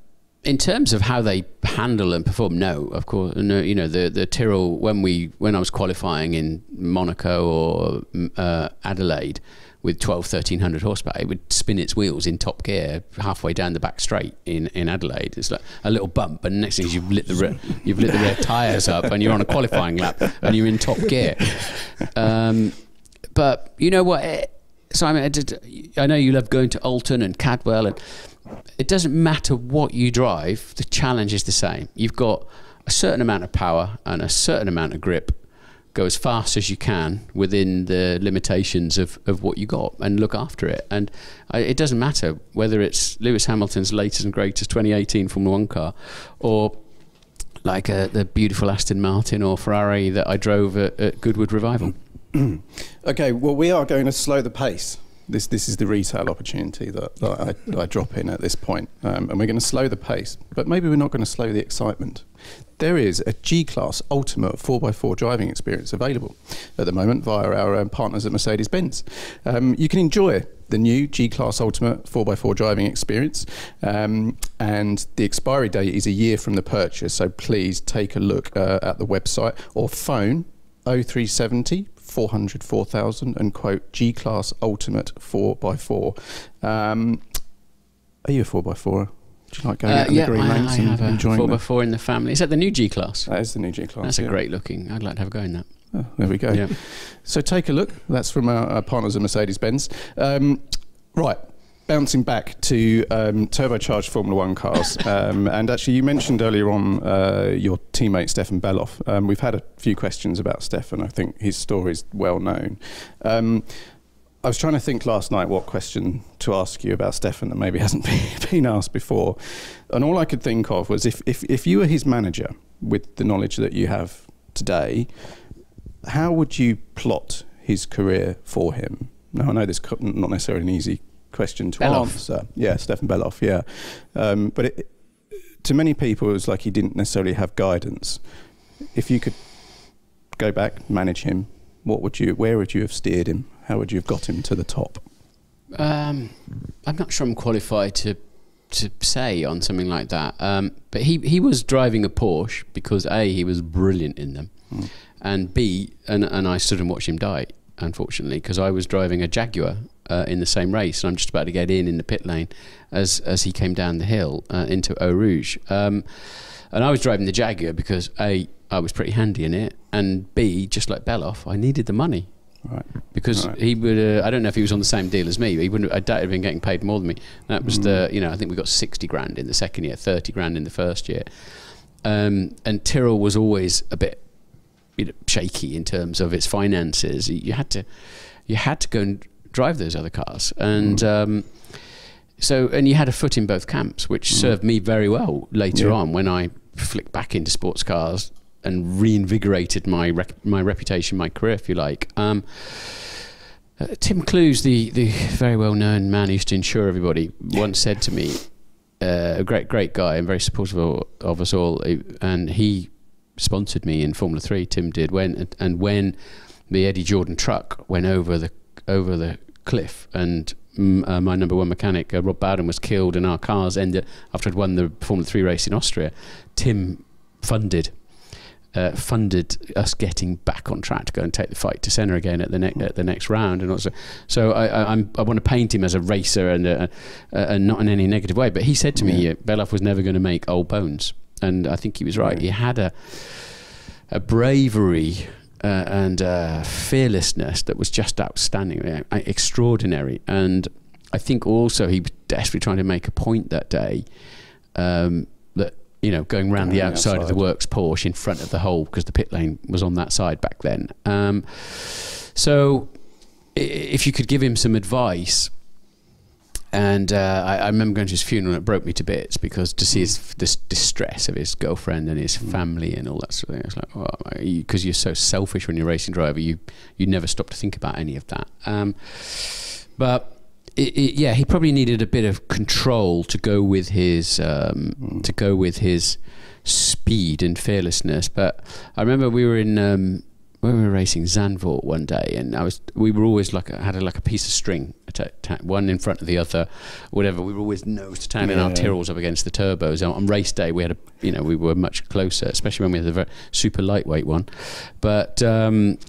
In terms of how they handle and perform, no, of course, no. You know, the the Tyrrell when we when I was qualifying in Monaco or uh, Adelaide with twelve, thirteen hundred horsepower, it would spin its wheels in top gear halfway down the back straight in in Adelaide. It's like a little bump, and next thing you've lit the re you've lit the rear tires up, and you're on a qualifying lap, and you're in top gear. Um, but you know what, it, Simon? I, did, I know you love going to Oulton and Cadwell and. It doesn't matter what you drive, the challenge is the same. You've got a certain amount of power and a certain amount of grip. Go as fast as you can within the limitations of, of what you got and look after it. And I, it doesn't matter whether it's Lewis Hamilton's latest and greatest twenty eighteen Formula One car or like a, the beautiful Aston Martin or Ferrari that I drove at, at Goodwood Revival. Okay, well, we are going to slow the pace. This, this is the retail opportunity that, that I, I drop in at this point. Um, and we're going to slow the pace, but maybe we're not going to slow the excitement. There is a G-Class Ultimate four by four driving experience available at the moment via our um, partners at Mercedes-Benz. Um, you can enjoy the new G-Class Ultimate four by four driving experience, um, and the expiry date is a year from the purchase, so please take a look uh, at the website or phone oh three seventy, four hundred, four thousand and quote G-Class Ultimate four by four. Um, are you a four by four? Do you like going uh, out in yeah, the green lanes and enjoying that? I have a four by four in the family. Is that the new G-Class? That is the new G-Class. That's yeah. a great looking. I'd like to have a go in that. Oh, there we go. Yeah. So take a look. That's from our, our partners at Mercedes-Benz. Um, right. Bouncing back to um, turbocharged Formula One cars, um, and actually you mentioned earlier on uh, your teammate Stefan Bellof. Um, we've had a few questions about Stefan. I think his story is well known. Um, I was trying to think last night what question to ask you about Stefan that maybe hasn't been asked before. And all I could think of was if, if, if you were his manager with the knowledge that you have today, how would you plot his career for him? Now, I know this is not necessarily an easy question to Bellof. answer. Yeah, Stefan Bellof, yeah. Um, but it, to many people, it was like he didn't necessarily have guidance. If you could go back, manage him, what would you, where would you have steered him? How would you have got him to the top? Um, I'm not sure I'm qualified to to say on something like that. Um, but he, he was driving a Porsche because A, he was brilliant in them. Mm. And B, and, and I stood and watched him die, unfortunately, because I was driving a Jaguar uh, in the same race. And I'm just about to get in in the pit lane as, as he came down the hill uh, into Eau Rouge. Um, and I was driving the Jaguar because A, I was pretty handy in it. And B, just like Bellof, I needed the money. Right. Because right. he would, uh, I don't know if he was on the same deal as me, but he wouldn't, I doubt he'd been getting paid more than me. That was mm. the, you know, I think we got sixty grand in the second year, thirty grand in the first year. Um, and Tyrrell was always a bit, you know, shaky in terms of its finances. You had to, you had to go and drive those other cars. And mm. um, so, and you had a foot in both camps, which mm. served me very well later yeah. on when I flicked back into sports cars and reinvigorated my rec my reputation, my career, if you like. Um, uh, Tim Clues, the the very well known man who used to insure everybody, once said to me, uh, a great great guy and very supportive of, of us all, and he sponsored me in Formula Three. Tim did when and when the Eddie Jordan truck went over the over the cliff and. Mm, uh, my number one mechanic, uh, Rob Bowden, was killed, and our cars ended after I'd won the Formula Three race in Austria. Tim funded. Uh, funded us getting back on track to go and take the fight to Senna again at the next at the next round, and also, so I I, I'm, I want to paint him as a racer and a, a, a, and not in any negative way. But he said to me, yeah. Bellof was never going to make old bones, and I think he was right. Yeah. He had a a bravery uh, and a fearlessness that was just outstanding, uh, extraordinary, and I think also he was desperately trying to make a point that day. Um, you know, going around the outside, outside of the works Porsche in front of the hole because the pit lane was on that side back then. Um, so if you could give him some advice, and uh, I, I remember going to his funeral and it broke me to bits because to see his, this distress of his girlfriend and his mm. family and all that sort of thing, it's like, well, because you, you're so selfish when you're a racing driver, you, you never stop to think about any of that. Um, but... It, it, yeah, he probably needed a bit of control to go with his um, mm. to go with his speed and fearlessness. But I remember we were in um, when we were racing Zandvoort one day, and I was we were always like had a, like a piece of string, one in front of the other, whatever. We were always nose to tail, yeah, and our yeah. Tyrrells up against the turbos. And on race day, we had a you know we were much closer, especially when we had the very super lightweight one, but. Um,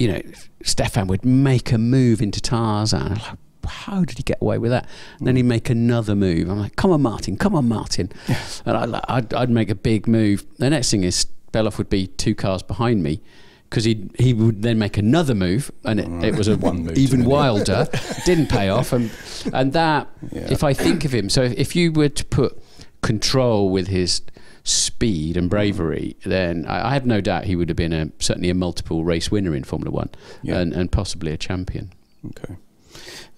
you know, Stefan would make a move into Tarzan. Like, how did he get away with that? And then he'd make another move. I'm like, come on, Martin, come on, Martin. Yeah. And I'd, I'd, I'd make a big move. The next thing is Bellof would be two cars behind me because he he would then make another move, and it, it was a one move even wilder. Didn't pay off, and and that yeah. if I think of him, so if, if you were to put control with his speed and bravery, then I, I have no doubt he would have been a certainly a multiple race winner in Formula One, yeah. and, and possibly a champion. Okay,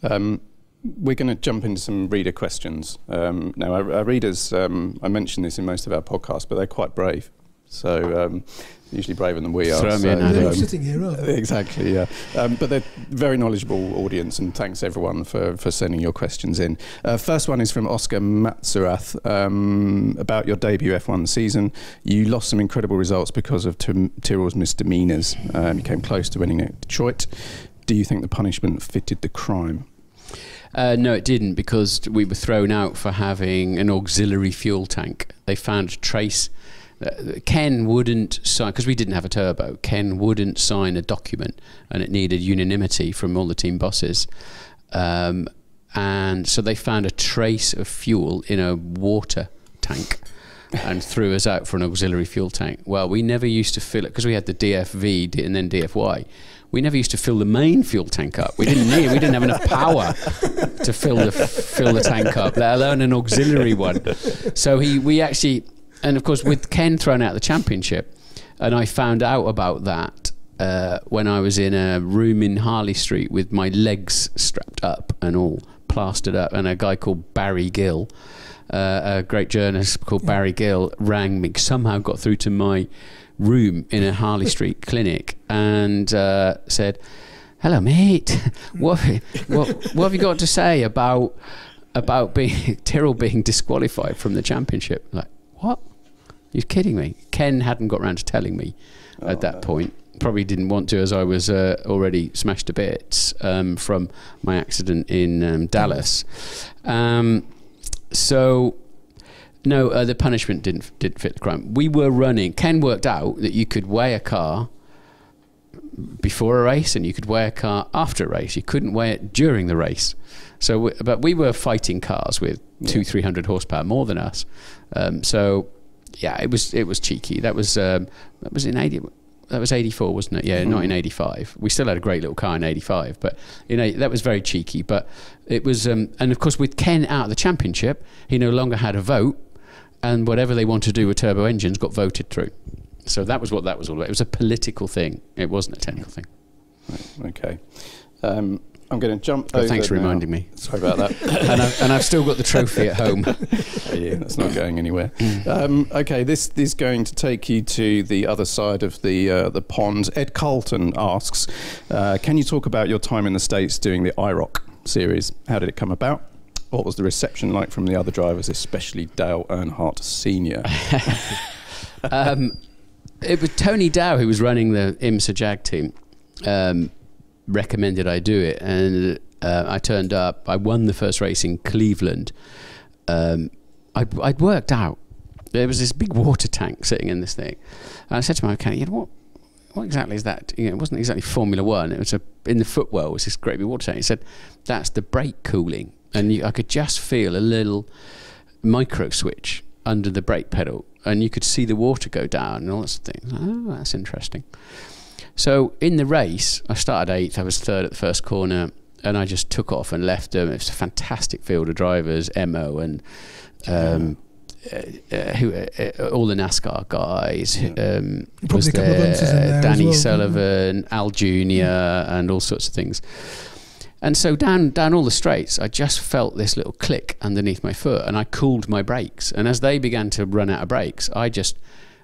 um, we're going to jump into some reader questions um, now. Our, our readers, um, I mentioned this in most of our podcasts, but they're quite brave. So um, usually braver than we are. Throw so, me in, um, I'm sitting here, aren't I? Exactly, yeah. Um, but they're very knowledgeable audience, and thanks everyone for, for sending your questions in. Uh, first one is from Oscar Matsurath um, about your debut F one season. You lost some incredible results because of Tyrrell's misdemeanors. Um, you came close to winning at Detroit. Do you think the punishment fitted the crime? Uh, no, it didn't, because we were thrown out for having an auxiliary fuel tank. They found a trace. Ken wouldn't sign, because we didn't have a turbo, Ken wouldn't sign a document, and it needed unanimity from all the team bosses. Um, and so they found a trace of fuel in a water tank and threw us out for an auxiliary fuel tank. Well, we never used to fill it, because we had the D F V and then D F Y. We never used to fill the main fuel tank up. We didn't need. We didn't have enough power to fill the, fill the tank up, let alone an auxiliary one. So he, we actually... And of course, with Ken thrown out of the championship, and I found out about that uh, when I was in a room in Harley Street with my legs strapped up and all plastered up, and a guy called Barry Gill, uh, a great journalist called Barry Gill, rang me, somehow got through to my room in a Harley Street clinic, and uh, said, "Hello, mate. What, what what have you got to say about about being Tyrrell being disqualified from the championship?" I'm like, what? You're kidding me. Ken hadn't got around to telling me oh, at that no. point. Probably didn't want to, as I was uh, already smashed to bits um, from my accident in um, Dallas. Um, so, no, uh, the punishment didn't didn't fit the crime. We were running. Ken worked out that you could weigh a car before a race and you could weigh a car after a race. You couldn't weigh it during the race. So, we, but we were fighting cars with yeah. two, three hundred horsepower more than us. Um, so, yeah, it was it was cheeky. That was um, that was in eighty. That was eighty-four, wasn't it? Yeah, mm. not in eighty-five. We still had a great little car in eighty-five, but you know that was very cheeky. But it was, um, and of course, with Ken out of the championship, he no longer had a vote, and whatever they wanted to do with turbo engines got voted through. So that was what that was all about. It was a political thing. It wasn't a technical thing. Right, okay. Um, I'm going to jump well, over Thanks for now. reminding me. Sorry about that. and, I've, and I've still got the trophy at home. Oh, yeah, that's not going anywhere. Um, okay, this, this is going to take you to the other side of the, uh, the pond. Ed Carlton asks, uh, can you talk about your time in the States doing the IROC series? How did it come about? What was the reception like from the other drivers, especially Dale Earnhardt Senior? um, it was Tony Dow who was running the IMSA Jag team. Um, recommended I do it, and uh, I turned up. I won the first race in Cleveland. Um, I, I'd worked out. There was this big water tank sitting in this thing, and I said to my mechanic, you know, what, what exactly is that? You know, it wasn't exactly Formula One. It was a, in the footwell, it was this great big water tank. He said, that's the brake cooling. And you, I could just feel a little micro switch under the brake pedal, and you could see the water go down and all sorts of things. Oh, that's interesting. So in the race, I started eighth, I was third at the first corner, and I just took off and left them. It was a fantastic field of drivers, Emo and um, yeah. uh, uh, who, uh, all the NASCAR guys, yeah. um, was there, there Danny well, Sullivan, Al Junior, yeah. and all sorts of things. And so down, down all the straights, I just felt this little click underneath my foot, and I cooled my brakes. And as they began to run out of brakes, I just...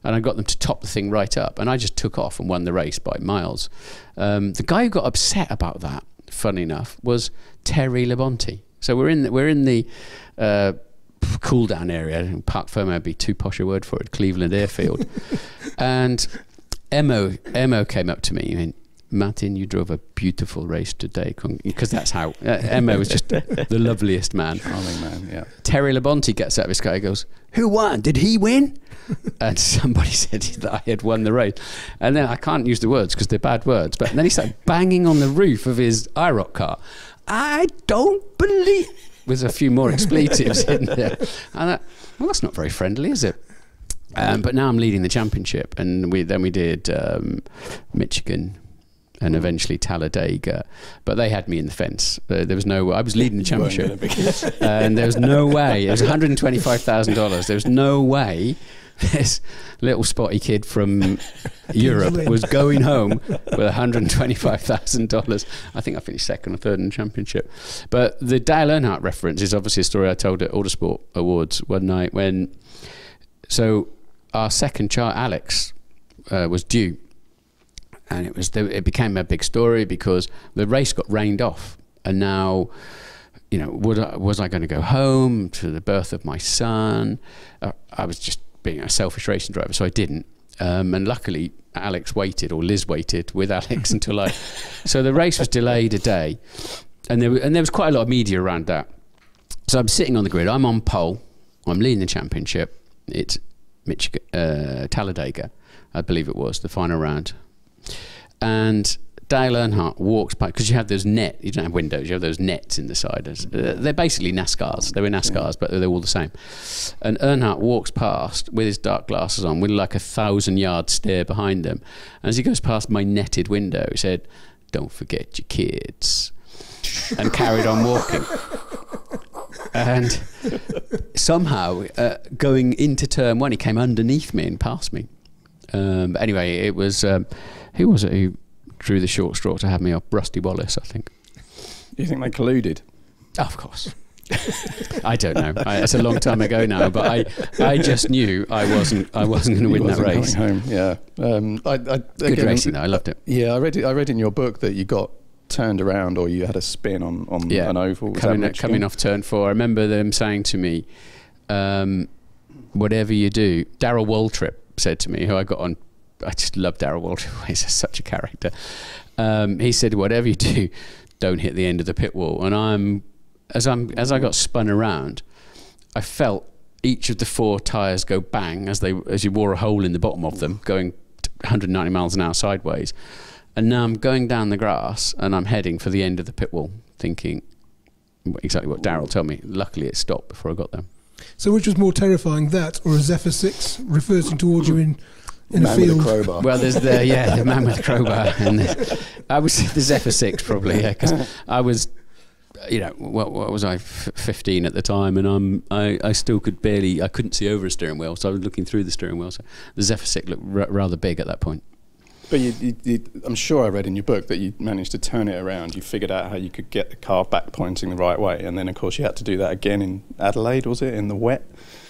and I got them to top the thing right up, and I just took off and won the race by miles. Um, the guy who got upset about that, funny enough, was Terry Labonte. So we're in the, we're in the uh, cool down area. Parc Fermé would be too posh a word for it. Cleveland Airfield, and Emo Emo came up to me. I mean, Martin, you drove a beautiful race today, because that's how uh, Emo was just the loveliest man. Charming man, yeah. Terry Labonte gets out of his car, he goes, who won? Did he win? And somebody said that I had won the race. And then I can't use the words because they're bad words, but then he started banging on the roof of his IROC car. I don't believe... with a few more expletives in there. And I, well, that's not very friendly, is it? Um, but now I'm leading the championship, and we then we did um, Michigan... and eventually Talladega, but they had me in the fence. Uh, there was no. I was leading the championship, and there was no way. It was one hundred and twenty-five thousand dollars. There was no way this little spotty kid from Europe was going home with one hundred and twenty-five thousand dollars. I think I finished second or third in the championship. But the Dale Earnhardt reference is obviously a story I told at Autosport Awards one night when. So our second child, Alex, uh, was due. And it was the, it became a big story because the race got rained off, and now, you know, would I, was I going to go home to the birth of my son? Uh, I was just being a selfish racing driver, so I didn't. Um, and luckily, Alex waited, or Liz waited with Alex until I. So the race was delayed a day, and there were, and there was quite a lot of media around that. So I'm sitting on the grid. I'm on pole. I'm leading the championship. It's Michigan, uh, Talladega, I believe it was the final round. And Dale Earnhardt walks by, because you have those net, you don't have windows, you have those nets in the side. Uh, they're basically NASCARs. They were NASCARs, but they're all the same. And Earnhardt walks past with his dark glasses on, with like a thousand yard stare behind them. And as he goes past my netted window, he said, "Don't forget your kids," and carried on walking. And somehow, uh, going into turn one, he came underneath me and past me. Um, anyway, it was um, who was it who drew the short straw to have me off Rusty Wallace, I think. You think they colluded? Of course. I don't know. I, it's a long time ago now, but I, I just knew I wasn't, I wasn't going to win that race. Home. Yeah, um, I, I, good again, racing though. I loved it. Yeah, I read it. I read in your book that you got turned around, or you had a spin on on yeah. an oval. Was coming that coming off turn four, I remember them saying to me, um, "Whatever you do," Darryl Waltrip said to me, who I got on. I just love Darryl Waltrip. He's such a character. Um, he said, "Whatever you do, don't hit the end of the pit wall," and I'm. As I'm as I got spun around, I felt each of the four tires go bang as they as you wore a hole in the bottom of them, going one hundred ninety miles an hour sideways. And now I'm going down the grass and I'm heading for the end of the pit wall, thinking exactly what Darryl told me. Luckily, it stopped before I got there. So, which was more terrifying, that or a Zephyr six reversing towards you in? In man a field. With a crowbar. Well, there's the yeah, the man with the crowbar, and the, I was the Zephyr six probably, yeah, because I was. You know, what, what was I, f fifteen at the time, and I'm, I, I still could barely, I couldn't see over a steering wheel, so I was looking through the steering wheel, so the Zephyr six looked r rather big at that point. But you, you, you, I'm sure I read in your book that you managed to turn it around, you figured out how you could get the car back pointing the right way, and then of course you had to do that again in Adelaide, was it, in the wet?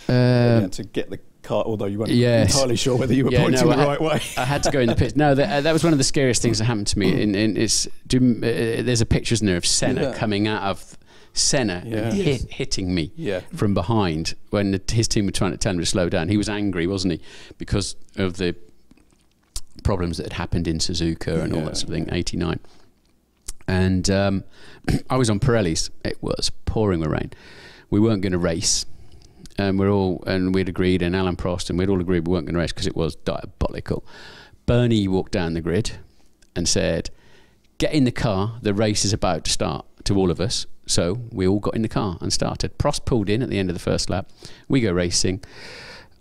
Um, you had to get the car, although you weren't yes. entirely sure whether you were yeah, pointing no, the I right had, way. I had to go in the pit. No, that, uh, that was one of the scariest things that happened to me. In, in it's, do, uh, there's a picture in there of Senna yeah. coming out of Senna yeah. yes. hit, hitting me yeah. from behind when the, his team were trying to tell him to slow down. He was angry, wasn't he, because of the problems that had happened in Suzuka and yeah. all that sort of thing, eighty-nine. And um, I was on Pirelli's. It was pouring with rain. We weren't going to race. And we're all, and we'd agreed, and Alan Prost, and we'd all agreed we weren't going to race because it was diabolical. Bernie walked down the grid and said, "Get in the car, the race is about to start," to all of us. So we all got in the car and started. Prost pulled in at the end of the first lap. We go racing.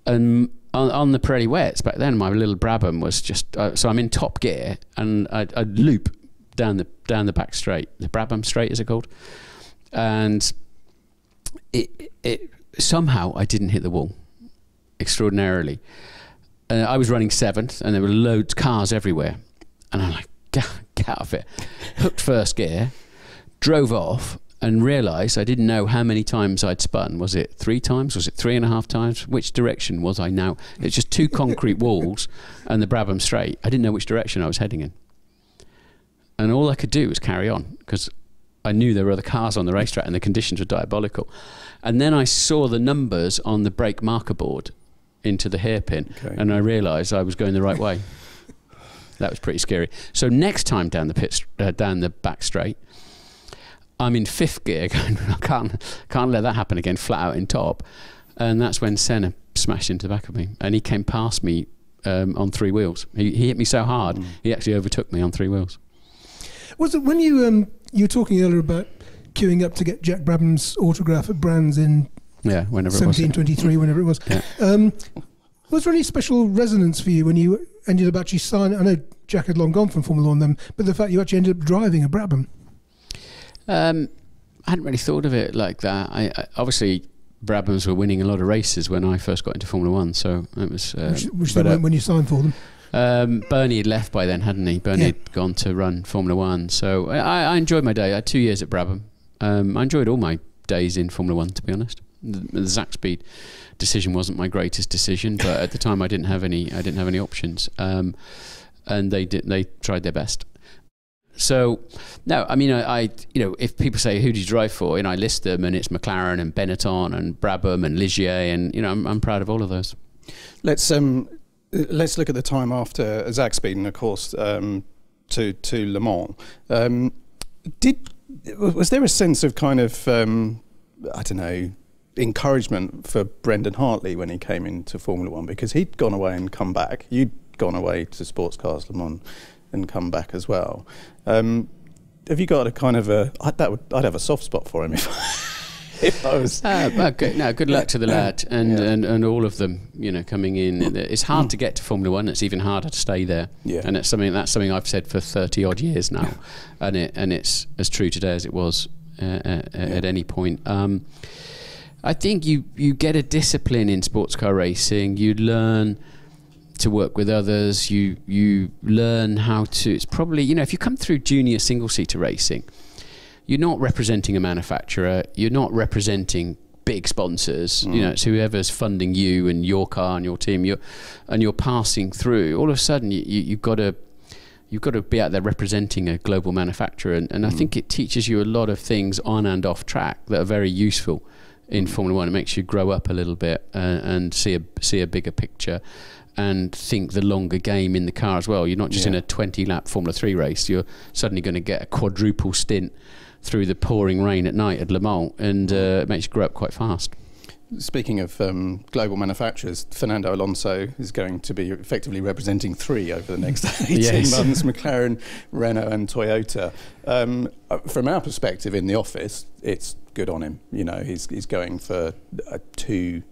And on, on the Pirelli wets back then, my little Brabham was just, uh, so I'm in top gear, and I'd, I'd loop down the, down the back straight, the Brabham straight is it called? And it, it, somehow I didn't hit the wall, extraordinarily. Uh, I was running seventh, and there were loads of cars everywhere. And I'm like, get, get out of it. Hooked first gear, drove off, and realised I didn't know how many times I'd spun. Was it three times? Was it three and a half times? Which direction was I now? It's just two concrete walls and the Brabham straight. I didn't know which direction I was heading in. And all I could do was carry on, because I knew there were other cars on the racetrack and the conditions were diabolical. And then I saw the numbers on the brake marker board into the hairpin, okay. and I realised I was going the right way. That was pretty scary. So next time down the pit, uh, down the back straight, I'm in fifth gear going, I can't, can't let that happen again, flat out in top. And that's when Senna smashed into the back of me, and he came past me um, on three wheels. He, he hit me so hard, mm. he actually overtook me on three wheels. Was it when you um, you were talking earlier about queuing up to get Jack Brabham's autograph at Brands in yeah, whenever seventeen twenty-three, it was. whenever it was. Yeah. Um, was there any special resonance for you when you ended up actually signing? I know Jack had long gone from Formula One then, but the fact you actually ended up driving a Brabham. Um, I hadn't really thought of it like that. I, I obviously Brabhams were winning a lot of races when I first got into Formula One, so it was. Uh, which which they weren't uh, when you signed for them. Um, Bernie had left by then, hadn't he? Bernie yeah. had gone to run Formula One. So I, I enjoyed my day. I had two years at Brabham. Um, I enjoyed all my days in Formula One, to be honest. The, the Zakspeed decision wasn't my greatest decision, but at the time I didn't have any. I didn't have any options, um, and they did. They tried their best. So no, I mean, I, I you know, if people say who do you drive for, and I list them, and it's McLaren and Benetton and Brabham and Ligier, and you know, I'm, I'm proud of all of those. Let's um. Let's look at the time after Zakspeed, and of course um, to to Le Mans. Um, did was there a sense of kind of um, I don't know encouragement for Brendan Hartley when he came into Formula One, because he'd gone away and come back. You'd gone away to sports cars Le Mans and come back as well. Um, have you got a kind of a I'd, that would I'd have a soft spot for him if. If I was uh, okay. No, good luck to the lad and, yeah. and, and all of them, you know, coming in. It's hard to get to Formula One. It's even harder to stay there. Yeah. And it's something, that's something I've said for thirty odd years now. and, it, and it's as true today as it was uh, at, yeah. at any point. Um, I think you, you get a discipline in sports car racing. You learn to work with others. You you learn how to. It's probably, you know, if you come through junior single seater racing, you're not representing a manufacturer. You're not representing big sponsors. Mm. You know, it's whoever's funding you and your car and your team. You're and you're passing through. All of a sudden, you, you you've got to you've got to be out there representing a global manufacturer. And, and mm. I think it teaches you a lot of things on and off track that are very useful in Formula One. It makes you grow up a little bit uh, and see a see a bigger picture and think the longer game in the car as well. You're not just yeah. in a twenty lap Formula three race. You're suddenly going to get a quadruple stint through the pouring rain at night at Le Mans, and uh, it makes you grow up quite fast. Speaking of um, global manufacturers, Fernando Alonso is going to be effectively representing three over the next eighteen yes. months, McLaren, Renault and Toyota. Um, from our perspective in the office, it's good on him. You know, he's, he's going for a two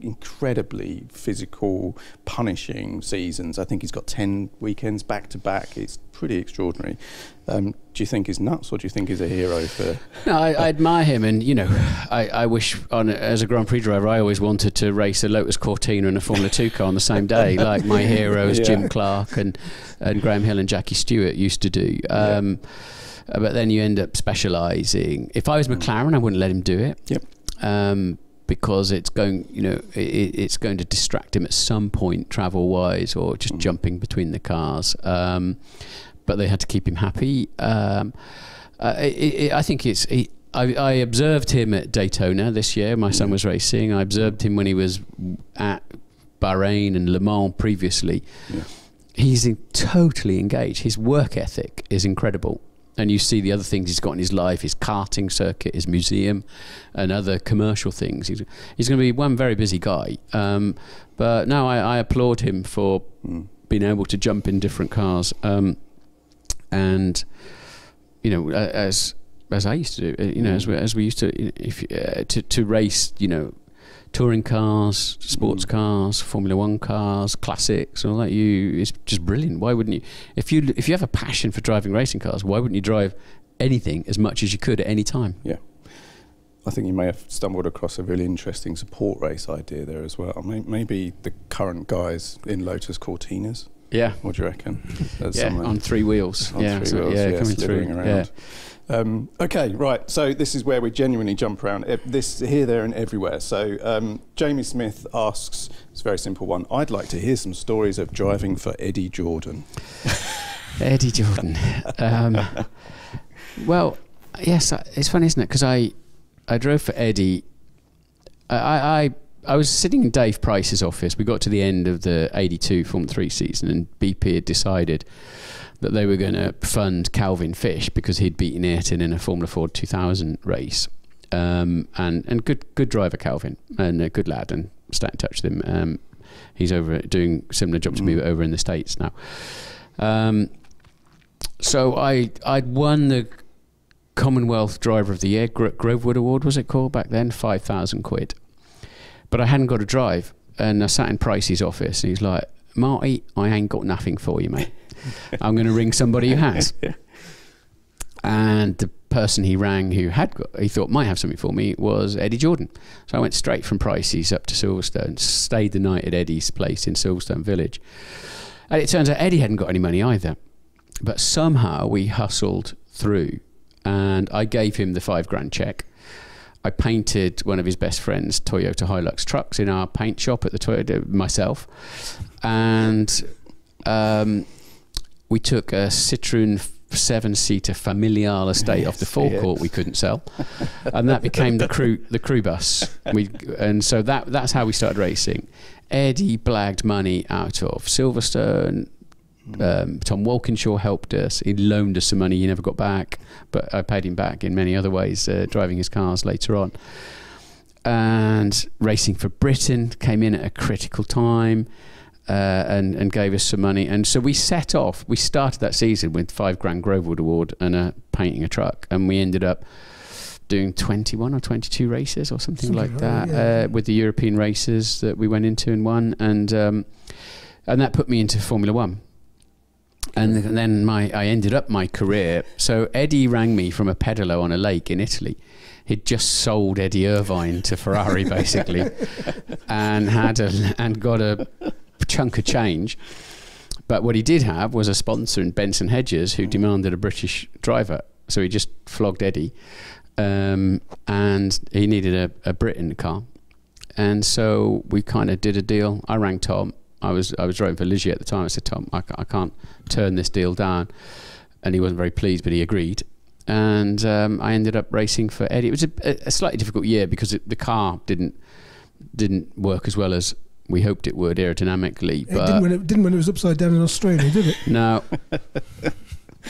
incredibly physical, punishing seasons. I think he's got ten weekends back to back. It's pretty extraordinary. Um, do you think he's nuts, or do you think he's a hero? For no, I, I admire him, and you know, I, I wish on as a Grand Prix driver, I always wanted to race a Lotus Cortina and a Formula two car on the same day, like my heroes yeah. Jim Clark and and Graham Hill and Jackie Stewart used to do. Um, yeah. But then you end up specialising. If I was McLaren, I wouldn't let him do it. Yep. Um, because it's going, you know, it, it's going to distract him at some point, travel-wise, or just mm. jumping between the cars. Um, but they had to keep him happy. Um, uh, it, it, I think it's. It, I, I observed him at Daytona this year. My son yeah. was racing. I observed him when he was at Bahrain and Le Mans previously. Yeah. He's in, totally engaged. His work ethic is incredible. And you see the other things he's got in his life, his karting circuit, his museum, and other commercial things. He's, he's going to be one very busy guy. Um, but no, I, I applaud him for mm. being able to jump in different cars. Um, and, you know, as as I used to do, you know, mm. as, we, as we used to, if uh, to, to race, you know, touring cars, sports mm. cars, Formula One cars, classics, and all that. You, it's just brilliant. Why wouldn't you? If you if you have a passion for driving racing cars, why wouldn't you drive anything as much as you could at any time? Yeah, I think you may have stumbled across a really interesting support race idea there as well. Maybe the current guys in Lotus Cortinas. Yeah. What do you reckon? That's yeah, on three wheels. On yeah, three so wheels, yeah, yeah, coming slithering through. Around. Yeah. Um, okay, right. So this is where we genuinely jump around. This here, there, and everywhere. So um, Jamie Smith asks, it's a very simple one. I'd like to hear some stories of driving for Eddie Jordan. Eddie Jordan. Um, well, yes, it's funny, isn't it? Because I, I drove for Eddie. I. I, I I was sitting in Dave Price's office. We got to the end of the eighty-two Formula three season, and B P had decided that they were going to fund Calvin Fish because he'd beaten Ayrton in a Formula four two thousand race. Um, and and good good driver, Calvin, and a good lad, and stay in touch with him. Um, he's over doing similar job to me, but over in the States now. Um, so I I'd won the Commonwealth Driver of the Year, Gro Grovewood Award, was it called back then? Five thousand quid. But I hadn't got a drive, and I sat in Price's office, and he's like, "Marty, I ain't got nothing for you, mate. I'm going to ring somebody who has." And the person he rang who had got, he thought might have something for me, was Eddie Jordan. So I went straight from Price's up to Silverstone, stayed the night at Eddie's place in Silverstone Village. And it turns out Eddie hadn't got any money either. But somehow we hustled through, and I gave him the five grand check. I painted one of his best friend's Toyota Hilux trucks in our paint shop at the Toyota myself, and um, we took a Citroen seven-seater Familiar Estate yes, off the forecourt yes. we couldn't sell, and that became the crew the crew bus. We and so that that's how we started racing. Eddie blagged money out of Silverstone. Um, Tom Walkinshaw helped us. He loaned us some money he never got back, but I paid him back in many other ways, uh, driving his cars later on. And Racing for Britain came in at a critical time uh, and, and gave us some money. And so we set off. We started that season with five grand Grovewood Award and a, painting a truck, and we ended up doing twenty-one or twenty-two races or something, something like that, yeah. uh, with the European races that we went into and won. And, um, and that put me into Formula One. And then my, I ended up my career. So Eddie rang me from a pedalo on a lake in Italy. He'd just sold Eddie Irvine to Ferrari, basically, and had a, and got a chunk of change. But what he did have was a sponsor in Benson Hedges who demanded a British driver. So he just flogged Eddie. Um, and he needed a, a Brit in the car. And so we kind of did a deal. I rang Tom. I was I was driving for Ligier at the time. I said, Tom, I, I can't turn this deal down. And he wasn't very pleased, but he agreed. And um, I ended up racing for Eddie. It was a, a slightly difficult year because it, the car didn't didn't work as well as we hoped it would aerodynamically. It, but didn't, when it didn't when it was upside down in Australia, did it? No.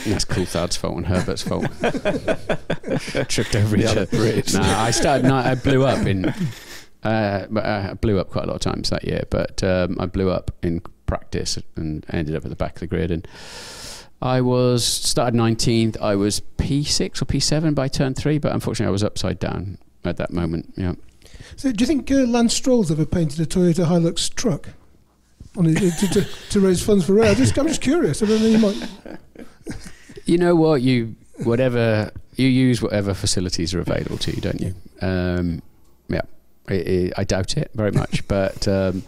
That's Coulthard's fault and Herbert's fault. Tripped over each other. No, I started. No, I blew up in. Uh, but I blew up quite a lot of times that year. But um, I blew up in practice and ended up at the back of the grid. And I was started nineteenth. I was P six or P seven by turn three. But unfortunately, I was upside down at that moment. Yeah. So, do you think uh, Lance Stroll's ever painted a Toyota Hilux truck on a, to, to, to raise funds for rail? Just, I'm just curious. I don't know, you might. You know what? You whatever you use, whatever facilities are available to you, don't you? Um, yeah, I, I, I doubt it very much, but um,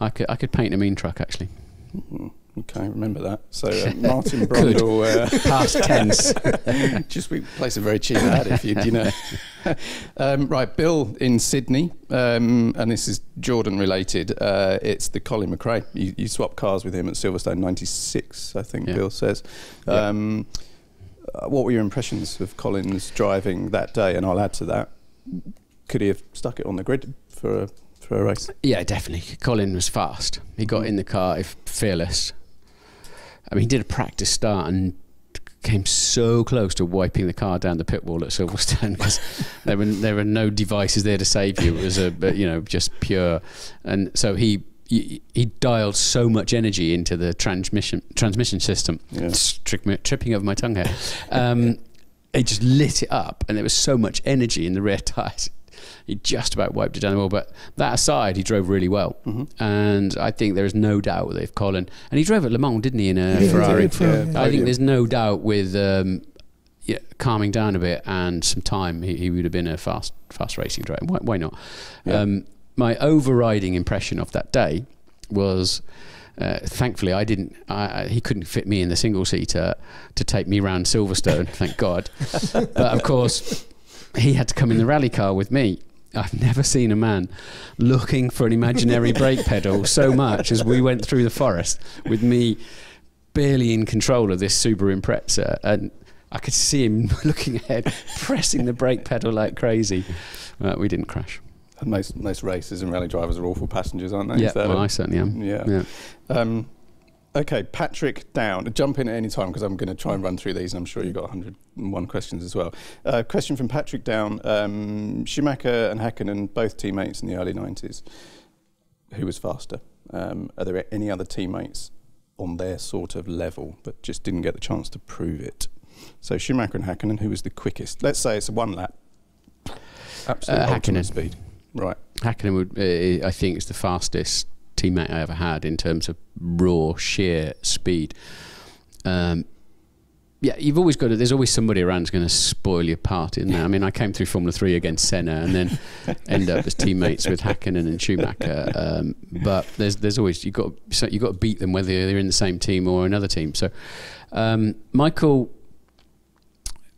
I could I could paint a mean truck actually. Mm-hmm. Okay, remember that. So uh, Martin Brundle, uh, past tense. Just we place a very cheap ad if you, you know. um, right, Bill in Sydney, um, and this is Jordan related. Uh, it's the Colin McRae. You, you swapped cars with him at Silverstone ninety-six, I think. Yeah. Bill says. Um, yeah. What were your impressions of Colin's driving that day? And I'll add to that: could he have stuck it on the grid for a for a race? Yeah, definitely. Colin was fast. He got in the car if fearless. I mean, he did a practice start and came so close to wiping the car down the pit wall at Silverstone because there were there were no devices there to save you. It was a you know just pure, and so he he, he dialed so much energy into the transmission transmission system. Yeah. Tri tripping over my tongue here. Um, it just lit it up, and there was so much energy in the rear tyres. He just about wiped it down the wall, but that aside, he drove really well. Mm-hmm. And I think there is no doubt that if Colin, and he drove at Le Mans, didn't he, in a yeah, Ferrari? Ferrari. Yeah. I think there's no doubt with um, yeah, calming down a bit and some time, he, he would have been a fast, fast racing driver. Why, why not? Yeah. Um, my overriding impression of that day was, uh, thankfully, I didn't. I, he couldn't fit me in the single seater to take me round Silverstone. Thank God. But of course, he had to come in the rally car with me. I've never seen a man looking for an imaginary brake pedal so much as we went through the forest with me barely in control of this Subaru Impreza, and I could see him looking ahead, pressing the brake pedal like crazy. Uh, we didn't crash. And most, most racers and rally drivers are awful passengers, aren't they? Yeah, well, I certainly am. Yeah. yeah. Um, Okay, Patrick Down. Jump in at any time because I'm going to try and run through these, and I'm sure you've got a hundred and one questions as well. Uh, question from Patrick Down. Um, Schumacher and Häkkinen, both teammates in the early nineties. Who was faster? Um, are there any other teammates on their sort of level but just didn't get the chance to prove it? So Schumacher and Häkkinen, who was the quickest? Let's say it's a one lap. Absolutely. Uh, Häkkinen speed. Right. Häkkinen would, uh, I think, is the fastest teammate I ever had in terms of raw sheer speed. Um, yeah, you've always got to, there's always somebody around who's going to spoil your party, isn't there? I mean, I came through Formula Three against Senna and then end up as teammates with Häkkinen and Schumacher. Um, but there's there's always, you've got so you've got to beat them whether they're in the same team or another team. So um, Michael,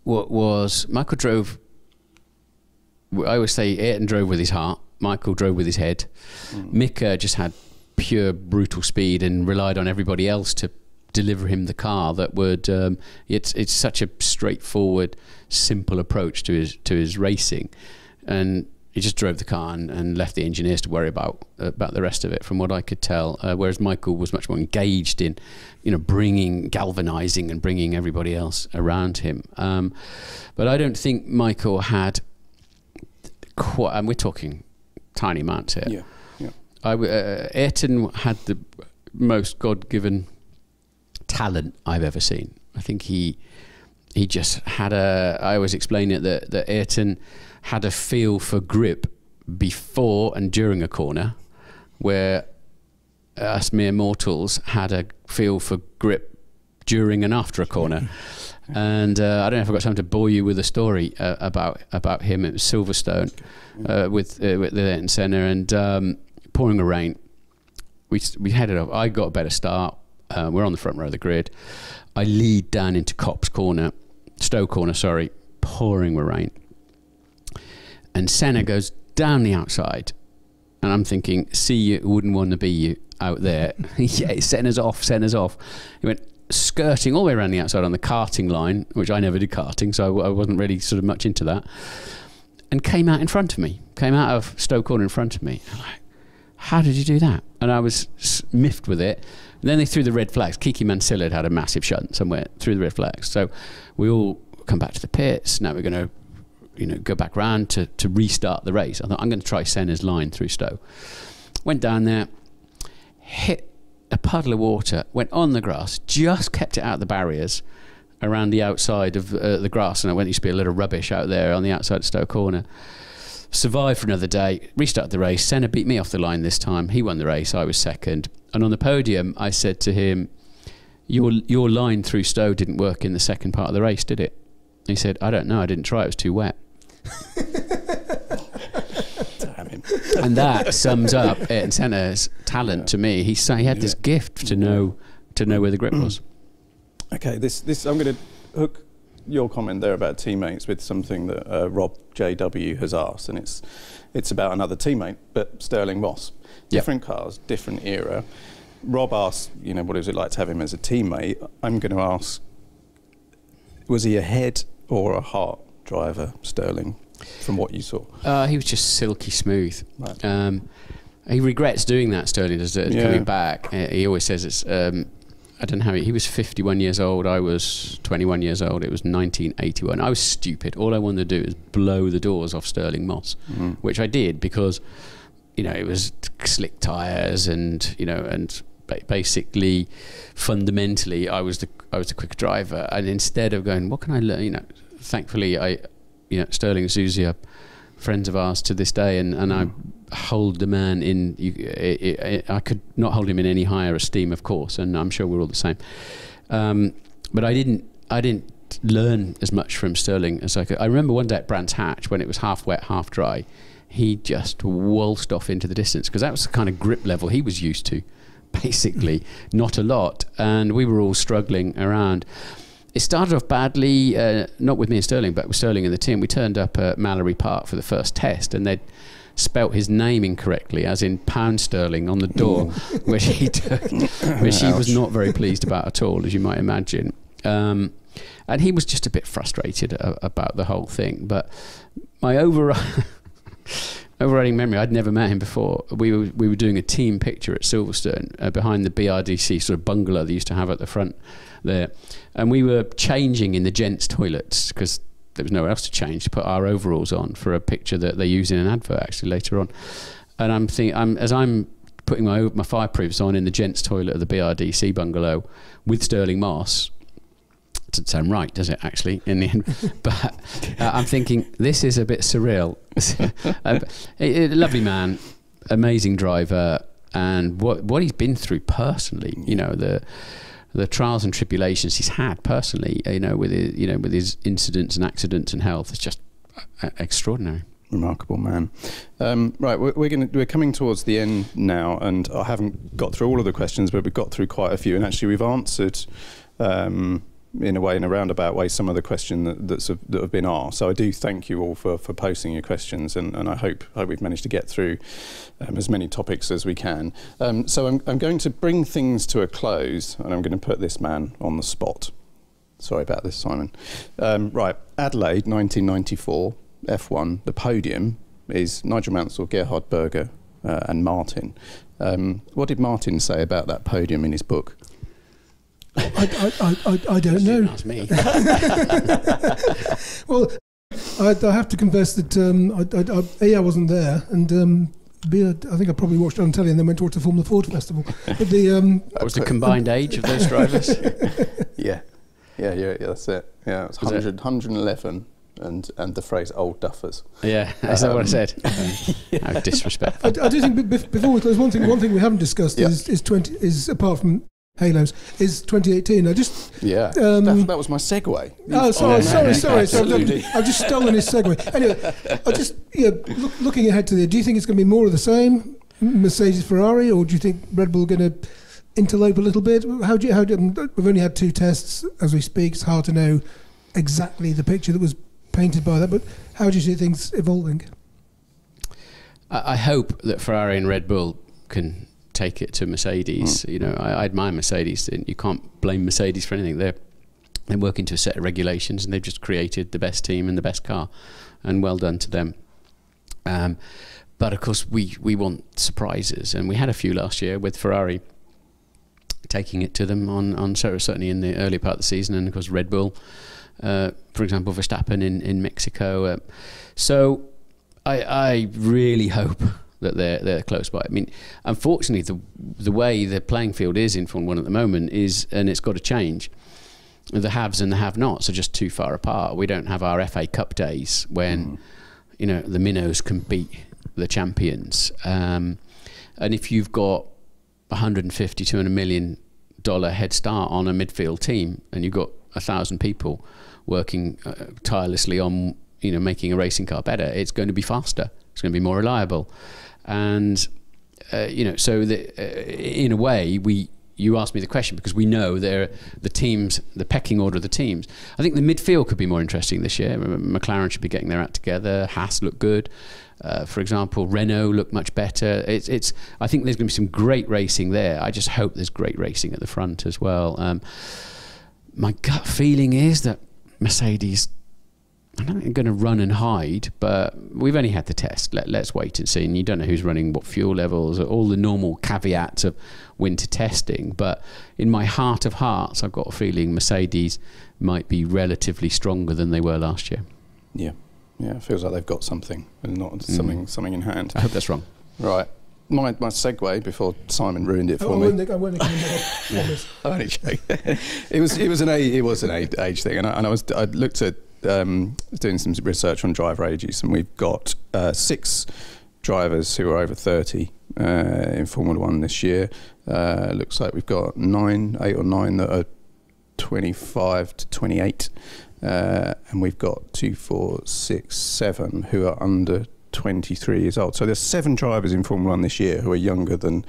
what was Michael drove? I always say Ayrton drove with his heart. Michael drove with his head. Mm. Mika just had pure brutal speed and relied on everybody else to deliver him the car that would. Um, it's it's such a straightforward, simple approach to his to his racing, and he just drove the car and, and left the engineers to worry about about the rest of it. From what I could tell, uh, whereas Michael was much more engaged in, you know, bringing, galvanizing, and bringing everybody else around him. Um, but I don't think Michael had quite. And we're talking tiny amounts here. Yeah, yeah. I w uh, Ayrton had the most God-given talent I've ever seen. I think he he just had a. I always explain it that that Ayrton had a feel for grip before and during a corner, where us mere mortals had a feel for grip during and after a corner. And uh, I don't know if I've got time to bore you with a story uh, about about him at Silverstone uh, with uh, with Ayrton Senna and um, pouring a rain. we we headed off. I got a better start. Uh, we're on the front row of the grid. I lead down into Copse corner, Stowe corner, sorry, pouring with rain. And Senna goes down the outside. And I'm thinking, see you, wouldn't want to be you out there. Yeah, Senna's off, Senna's off. He went skirting all the way around the outside on the karting line, which I never did karting, so I, I wasn't really sort of much into that. And came out in front of me, came out of Stowe corner in front of me. I'm like, how did you do that? And I was miffed with it. And then they threw the red flags. Kiki Mansilla had had a massive shunt somewhere, threw the red flags. So we all come back to the pits. Now we're going to, you know, go back round to, to restart the race. I thought, I'm going to try Senna's line through Stowe. Went down there, hit a puddle of water, went on the grass, just kept it out of the barriers around the outside of uh, the grass. And I went, there used to be a little rubbish out there on the outside of Stowe corner. Survived for another day, restarted the race. Senna beat me off the line this time. He won the race, I was second. And on the podium, I said to him, your, your line through Stowe didn't work in the second part of the race, did it? He said, I don't know, I didn't try, it was too wet. Damn him. And that sums up Ayrton Senna's talent yeah. to me. He, he had this yeah. gift to know, to know where the grip was. Okay, this, this, I'm going to hook your comment there about teammates with something that uh, Rob J W has asked, and it's it's about another teammate, but Stirling Moss. Different yep. cars, different era. Rob asked, you know, what is it like to have him as a teammate? I'm going to ask, was he a head or a heart driver, Stirling, from what you saw? Uh, he was just silky smooth. Right. Um, he regrets doing that, Stirling, as, as yeah. coming back. Uh, he always says it's... Um, I don't know how he, he was fifty-one years old, I was twenty-one years old, it was nineteen eighty-one. I was stupid. All I wanted to do is blow the doors off Stirling Moss, mm-hmm. which I did because, you know, it was slick tyres and, you know, and ba basically, fundamentally, I was the I was the quick driver. And instead of going, what can I learn, you know, thankfully, I, you know, Stirling and Susie are friends of ours to this day, and, and mm. I hold the man in, you, it, it, I could not hold him in any higher esteem, of course, and I'm sure we're all the same. Um, but I didn't, I didn't learn as much from Stirling as I could. I remember one day at Brands Hatch, when it was half wet, half dry, he just waltzed off into the distance, because that was the kind of grip level he was used to, basically, not a lot, and we were all struggling around. It started off badly, uh, not with me and Stirling, but with Stirling and the team. We turned up at Mallory Park for the first test, and they'd spelt his name incorrectly, as in pound sterling, on the door, which he took, which he was not very pleased about at all, as you might imagine. Um, and he was just a bit frustrated uh, about the whole thing. But my overriding, overriding memory, I'd never met him before. We were, we were doing a team picture at Silverstone uh, behind the B R D C sort of bungalow they used to have at the front there, and we were changing in the gents' toilets because there was nowhere else to change, to put our overalls on for a picture that they use in an advert actually later on. And I'm thinking, I'm, as I'm putting my my fireproofs on in the gents' toilet of the B R D C bungalow with Stirling Moss, it doesn't sound right, does it, actually, in the end? But uh, I'm thinking, this is a bit surreal. a, a lovely man, amazing driver, and what what he's been through personally, you know, the the trials and tribulations he's had personally, you know, with his, you know, with his incidents and accidents and health, it's just extraordinary. Remarkable man. Um, right, we're, we're going we're coming towards the end now, and I haven't got through all of the questions, but we've got through quite a few, and actually we've answered, um, in a way, in a roundabout way, some of the questions that, that's a, that have been asked. So I do thank you all for for posting your questions, and, and I hope hope we've managed to get through Um, as many topics as we can. Um, so I'm, I'm going to bring things to a close, and I'm going to put this man on the spot. Sorry about this, Simon. Um, right, Adelaide, nineteen ninety-four, F one. The podium is Nigel Mansell, Gerhard Berger, uh, and Martin. Um, what did Martin say about that podium in his book? I, I, I, I, I don't know. That's me. Well, I, I have to confess that um, I, I, I, A, I wasn't there, and um, I think I probably watched it on telly and then went to watch the Formula Ford Festival. But the, um, that was the combined age of those drivers. yeah. yeah, yeah, yeah, that's it. Yeah, it was, was one hundred, it? one eleven, and and the phrase "old duffers." Yeah, is um, that what I said? Um, how disrespectful. I, I do think before we close, one thing one thing we haven't discussed yep. is is twenty is apart from Halos is twenty eighteen. I just yeah. Um, that, that was my segue. Oh, sorry, oh, sorry, sorry. So I've just stolen his segue. Anyway, I just yeah. Look, looking ahead to there, do you think it's going to be more of the same? Mercedes-Ferrari, or do you think Red Bull going to interlope a little bit? How do you? How do you, we've only had two tests as we speak. It's hard to know exactly the picture that was painted by that. But how do you see things evolving? I, I hope that Ferrari and Red Bull can take it to Mercedes. Mm. You know, I, I admire Mercedes, and you can't blame Mercedes for anything. They're they work into a set of regulations, and they've just created the best team and the best car, and well done to them. Um, but of course, we we want surprises, and we had a few last year with Ferrari taking it to them on on certainly in the early part of the season, and of course Red Bull, uh, for example, Verstappen in in Mexico. Uh, so I I really hope that they're they're close by. I mean, unfortunately, the the way the playing field is in Formula One at the moment is, and it's got to change. The haves and the have-nots are just too far apart. We don't have our F A Cup days when, mm. you know, the minnows can beat the champions. Um, and if you've got a hundred fifty, two hundred million dollar head start on a midfield team, and you've got a thousand people working uh, tirelessly on, you know, making a racing car better, it's going to be faster. It's going to be more reliable. And, uh, you know, so the, uh, in a way, we... You asked me the question because we know they're the teams, the pecking order of the teams. I think the midfield could be more interesting this year. McLaren should be getting their act together. Haas look good, uh, for example. Renault look much better. It's, it's. I think there's going to be some great racing there. I just hope there's great racing at the front as well. Um, my gut feeling is that Mercedes, I don't think they're going to run and hide, but we've only had the test. Let, let's wait and see. And you don't know who's running what fuel levels, all the normal caveats of winter testing. But in my heart of hearts, I've got a feeling Mercedes might be relatively stronger than they were last year. Yeah, yeah, it feels like they've got something and not mm. something something in hand. I hope that's wrong. Right. My, my segue before Simon ruined it for oh, me. I wouldn't, I wouldn't yeah. I only joke. It was it was an age, it was an age, age thing, and I, and I was I looked at. Um, doing some research on driver ages, and we've got uh, six drivers who are over thirty uh, in Formula One this year. Uh, looks like we've got nine, eight or nine that are twenty-five to twenty-eight, uh, and we've got two, four, six, seven who are under twenty-three years old. So there's seven drivers in Formula One this year who are younger than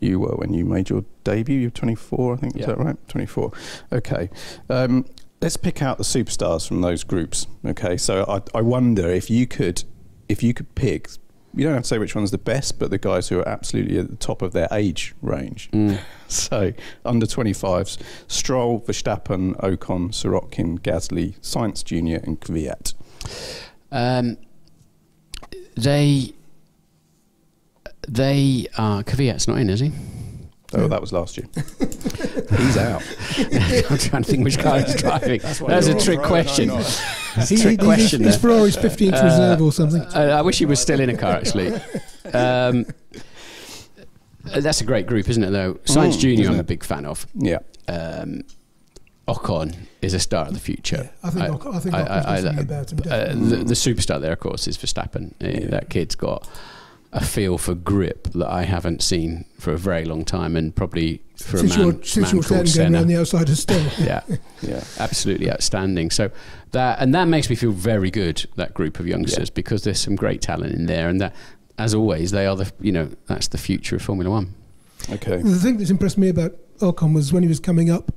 you were when you made your debut. You're twenty-four, I think. Yeah. Is that right? twenty-four. Okay. Um, Let's pick out the superstars from those groups, okay? So I, I wonder if you could, if you could pick, you don't have to say which one's the best, but the guys who are absolutely at the top of their age range. Mm. So under twenty-fives, Stroll, Verstappen, Ocon, Sirotkin, Gasly, Sainz Junior and Kvyat. Um, they, they are, Kvyat's not in, is he? Oh, that was last year. He's out. I'm trying to think which car he's driving. That's that was a trick right, question. No, That's a he, trick he, question. He's Ferrari's fifteenth uh, reserve or something. I, I wish he was still in a car, actually. Um, that's a great group, isn't it, though? Sainz mm, Junior I'm it? a big fan of. Yeah. Um, Ocon is a star of the future. Yeah, I think I, Ocon, I think I, I, I, about him. Uh, the, the superstar there, of course, is Verstappen. Yeah. That kid's got a feel for grip that I haven't seen for a very long time, and probably for since a man, you're, since man you're called Senna. Around the outside of Stirling. yeah, yeah, absolutely outstanding. So that, and that makes me feel very good, that group of youngsters, yeah. because there's some great talent in there, and that, as always, they are the, you know, that's the future of Formula One. Okay. The thing that's impressed me about Ocon was when he was coming up,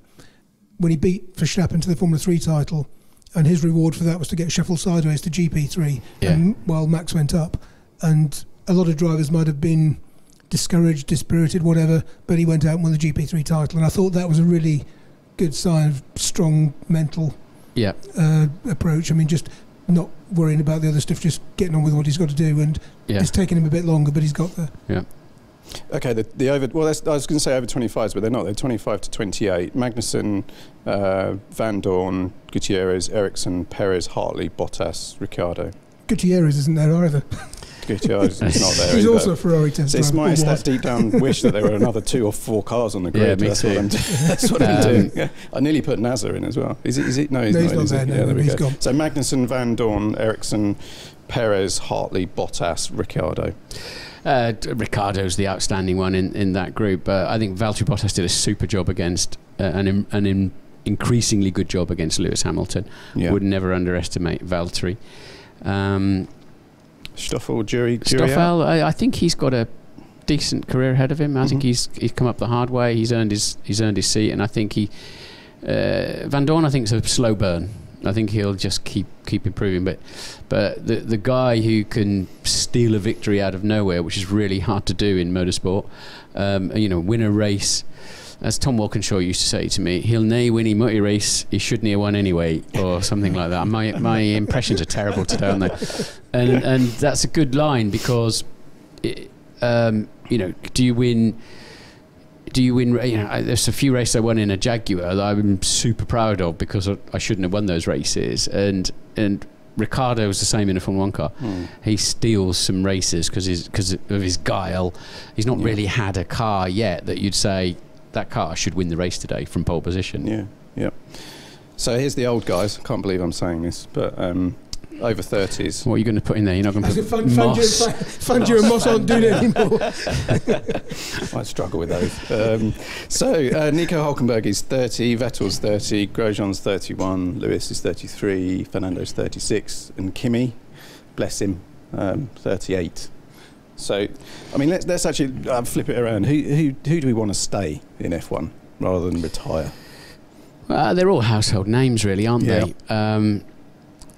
when he beat Verstappen to the Formula Three title, and his reward for that was to get shuffled sideways to G P three, yeah. and, while Max went up, and a lot of drivers might have been discouraged, dispirited, whatever, but he went out and won the G P three title, and I thought that was a really good sign of strong mental yeah. uh, approach. I mean, just not worrying about the other stuff, just getting on with what he's got to do, and yeah. it's taken him a bit longer, but he's got there. Yeah. Okay, the, the over, well, that's, I was going to say over twenty-fives, but they're not. They're twenty-five to twenty-eight. Magnussen, uh, Vandoorne, Gutierrez, Ericsson, Perez, Hartley, Bottas, Ricciardo. Gutierrez isn't there either. Gutierrez is not there. He's either. also a Ferrari test driver. It's my that deep down wish that there were another two or four cars on the grid. Yeah, me that's, too. What I'm that's what um, I'm doing. Yeah. I nearly put Nasser in as well. Is it? Is it? No, he's no, not. He's not there, no, yeah, there he's gone. So Magnussen, Vandoorne, Ericsson, Perez, Hartley, Bottas, Ricciardo. Uh, Ricciardo's the outstanding one in in that group. Uh, I think Valtteri Bottas did a super job against uh, an in, an in increasingly good job against Lewis Hamilton. Yeah. Would never underestimate Valtteri. Um, Stoffel, Jury, Stoffel, I, I think he's got a decent career ahead of him. I mm-hmm. think he's he's come up the hard way. He's earned his he's earned his seat, and I think he uh, Vandoorne, I think, is a slow burn. I think he'll just keep keep improving. But but the the guy who can steal a victory out of nowhere, which is really hard to do in motorsport, um, you know, win a race. As Tom Walkinshaw used to say to me, he'll nae win a motor race, he shouldn't have won anyway, or something like that. My my impressions are terrible today, aren't they? And and that's a good line, because, it, um, you know, do you win? Do you win? You know, I, there's a few races I won in a Jaguar that I'm super proud of, because I, I shouldn't have won those races, and and. Ricciardo was the same in a Formula One car. Mm. He steals some races because because of his guile. He's not yeah. really had a car yet that you'd say that car should win the race today from pole position. Yeah, yeah. So here's the old guys. I can't believe I'm saying this, but um, over thirties. What are you going to put in there? You're not going to put Moss. Fangio and Moss aren't doing it anymore. I struggle with those. Um, so uh, Nico Hülkenberg is thirty, Vettel's thirty, Grosjean's thirty-one, Lewis is thirty-three, Fernando's thirty-six, and Kimi, bless him, um, thirty-eight. So, I mean, let's, let's actually uh, flip it around. Who, who, who do we want to stay in F one rather than retire? Uh, they're all household names, really, aren't yeah. they? Um,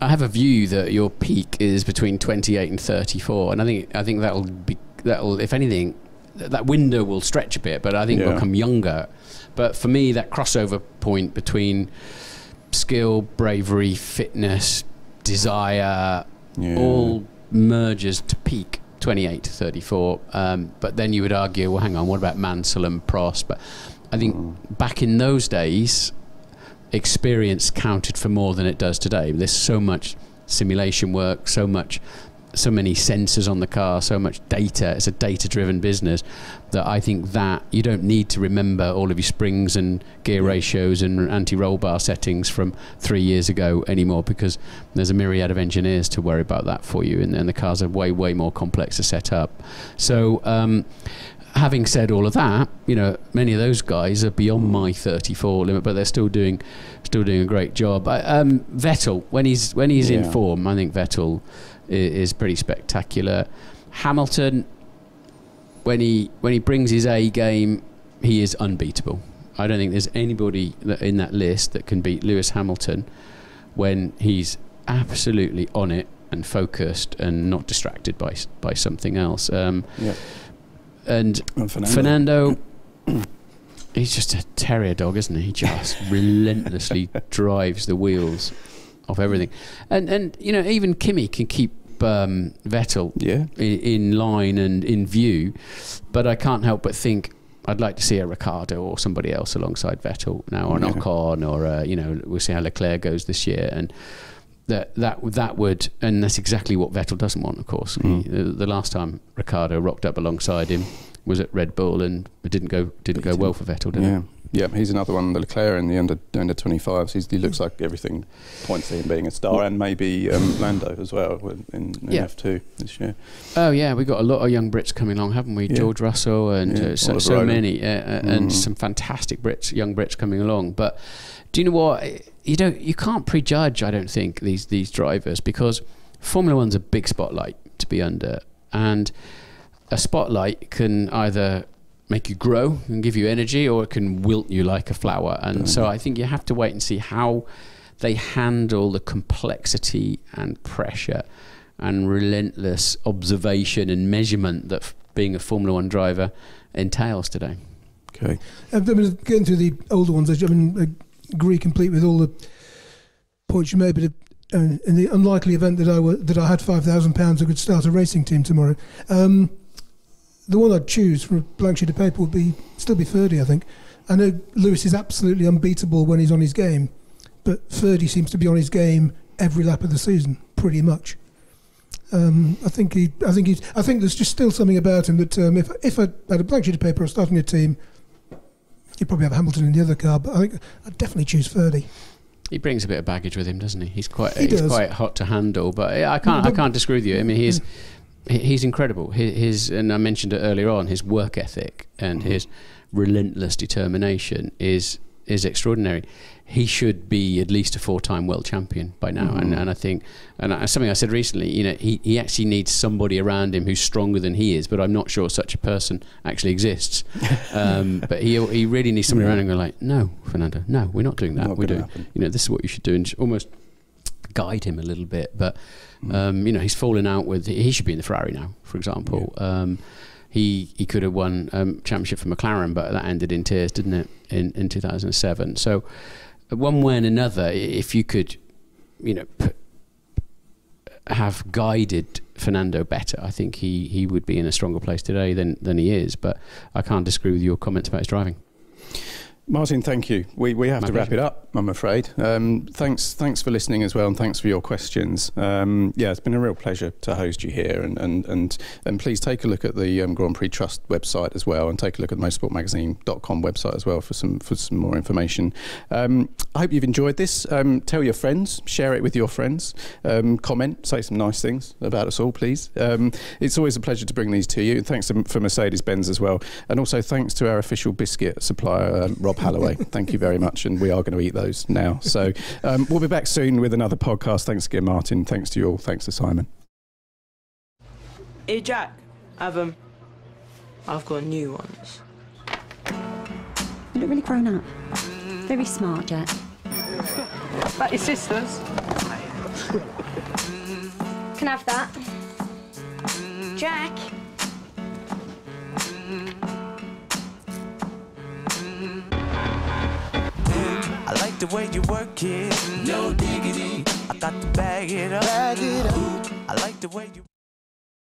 I have a view that your peak is between twenty-eight and thirty-four, and I think I think that'll be that'll if anything th that window will stretch a bit, but I think yeah. we'll come younger. But for me, that crossover point between skill, bravery, fitness, desire, yeah. all merges to peak twenty-eight to thirty-four. Um, but then you would argue, well, hang on, what about Mansell and Prost? But I think mm. back in those days, experience counted for more than it does today. There's so much simulation work, so much, so many sensors on the car, so much data. It's a data-driven business that I think that you don't need to remember all of your springs and gear ratios and anti-roll bar settings from three years ago anymore, because there's a myriad of engineers to worry about that for you, and, and the cars are way, way more complex to set up. So, um, having said all of that, you know, many of those guys are beyond my thirty-four limit, but they're still doing, still doing a great job. I, um, Vettel, when he's when he's yeah. in form, I think Vettel is, is pretty spectacular. Hamilton, when he when he brings his A game, he is unbeatable. I don't think there's anybody that in that list that can beat Lewis Hamilton when he's absolutely on it and focused and not distracted by by something else. Um, yeah. And, and Fernando, Fernando he's just a terrier dog, isn't he? He just relentlessly drives the wheels off everything. And, and you know, even Kimi can keep um, Vettel yeah. in, in line and in view, but I can't help but think I'd like to see a Ricciardo or somebody else alongside Vettel now, or an yeah. Ocon, or, uh, you know, we'll see how Leclerc goes this year. And That that that would, and that's exactly what Vettel doesn't want. Of course, mm. he, the, the last time Ricciardo rocked up alongside him was at Red Bull, and it didn't go didn't go well for Vettel, did yeah. it? Yeah, he's another one. The Leclerc in the under under twenty-fives. He's, he looks like everything points to him being a star, well, and maybe um, Lando as well in, in yeah. F two this year. Oh yeah, we got a lot of young Brits coming along, haven't we? Yeah. George Russell and yeah, uh, so, so many, uh, mm. and some fantastic Brits, young Brits coming along, but. Do you know what? You don't. You can't prejudge, I don't think, these these drivers, because Formula One's a big spotlight to be under, and a spotlight can either make you grow and give you energy, or it can wilt you like a flower. And mm-hmm. so I think you have to wait and see how they handle the complexity and pressure and relentless observation and measurement that being a Formula One driver entails today. Okay. I mean, getting through the older ones, I mean. Uh, agree complete with all the points you made, but uh, in the unlikely event that I were that I had five thousand pounds, I could start a racing team tomorrow. Um, the one I'd choose from a blank sheet of paper would be still be Ferdy. I think I know Lewis is absolutely unbeatable when he's on his game, but Ferdy seems to be on his game every lap of the season, pretty much. Um, I think he, I think he's, I think there's just still something about him that um, if if I had a blank sheet of paper, I was starting a team. You'd probably have Hamilton in the other car, but I think I'd definitely choose Ferdy. He brings a bit of baggage with him, doesn't he? He's quite he he's does. quite hot to handle, but I can't but I can't disagree with you. I mean, he's yeah. he's incredible. His, his and I mentioned it earlier on. His work ethic and mm-hmm. his relentless determination is is extraordinary. He should be at least a four-time world champion by now. Mm-hmm. and, and I think, and I, something I said recently, you know, he, he actually needs somebody around him who's stronger than he is, but I'm not sure such a person actually exists. Um, but he, he really needs somebody yeah. around him going like, no, Fernando, no, we're not doing that. Not we're doing, happen. you know, this is what you should do, and almost guide him a little bit. But, mm. um, you know, he's fallen out with, he should be in the Ferrari now, for example. Yeah. Um, He, he could have won um, championship for McLaren, but that ended in tears, didn't it, in, in two thousand seven. So one way and another, if you could, you know, p have guided Fernando better, I think he, he would be in a stronger place today than, than he is. But I can't disagree with your comments about his driving. Martin, thank you. We, we have My to pleasure. wrap it up, I'm afraid. Um, thanks thanks for listening as well, and thanks for your questions. Um, yeah, it's been a real pleasure to host you here, and and, and, and please take a look at the um, Grand Prix Trust website as well, and take a look at the motorsport magazine dot com website as well for some for some more information. Um, I hope you've enjoyed this. Um, tell your friends, share it with your friends, um, comment, say some nice things about us all, please. Um, it's always a pleasure to bring these to you, and thanks to, for Mercedes-Benz as well, and also thanks to our official biscuit supplier, um, Rob Halloway. Thank you very much, and we are going to eat those now. So um, we'll be back soon with another podcast. Thanks again, Martin. Thanks to you all. Thanks to Simon. Hey Jack, I've um, I've got new ones. You look really grown up. Very smart, Jack. Is that your sister's? Can I have that, Jack? I like the way you work it, no diggity. I got to bag it up, bag it up. Ooh, I like the way you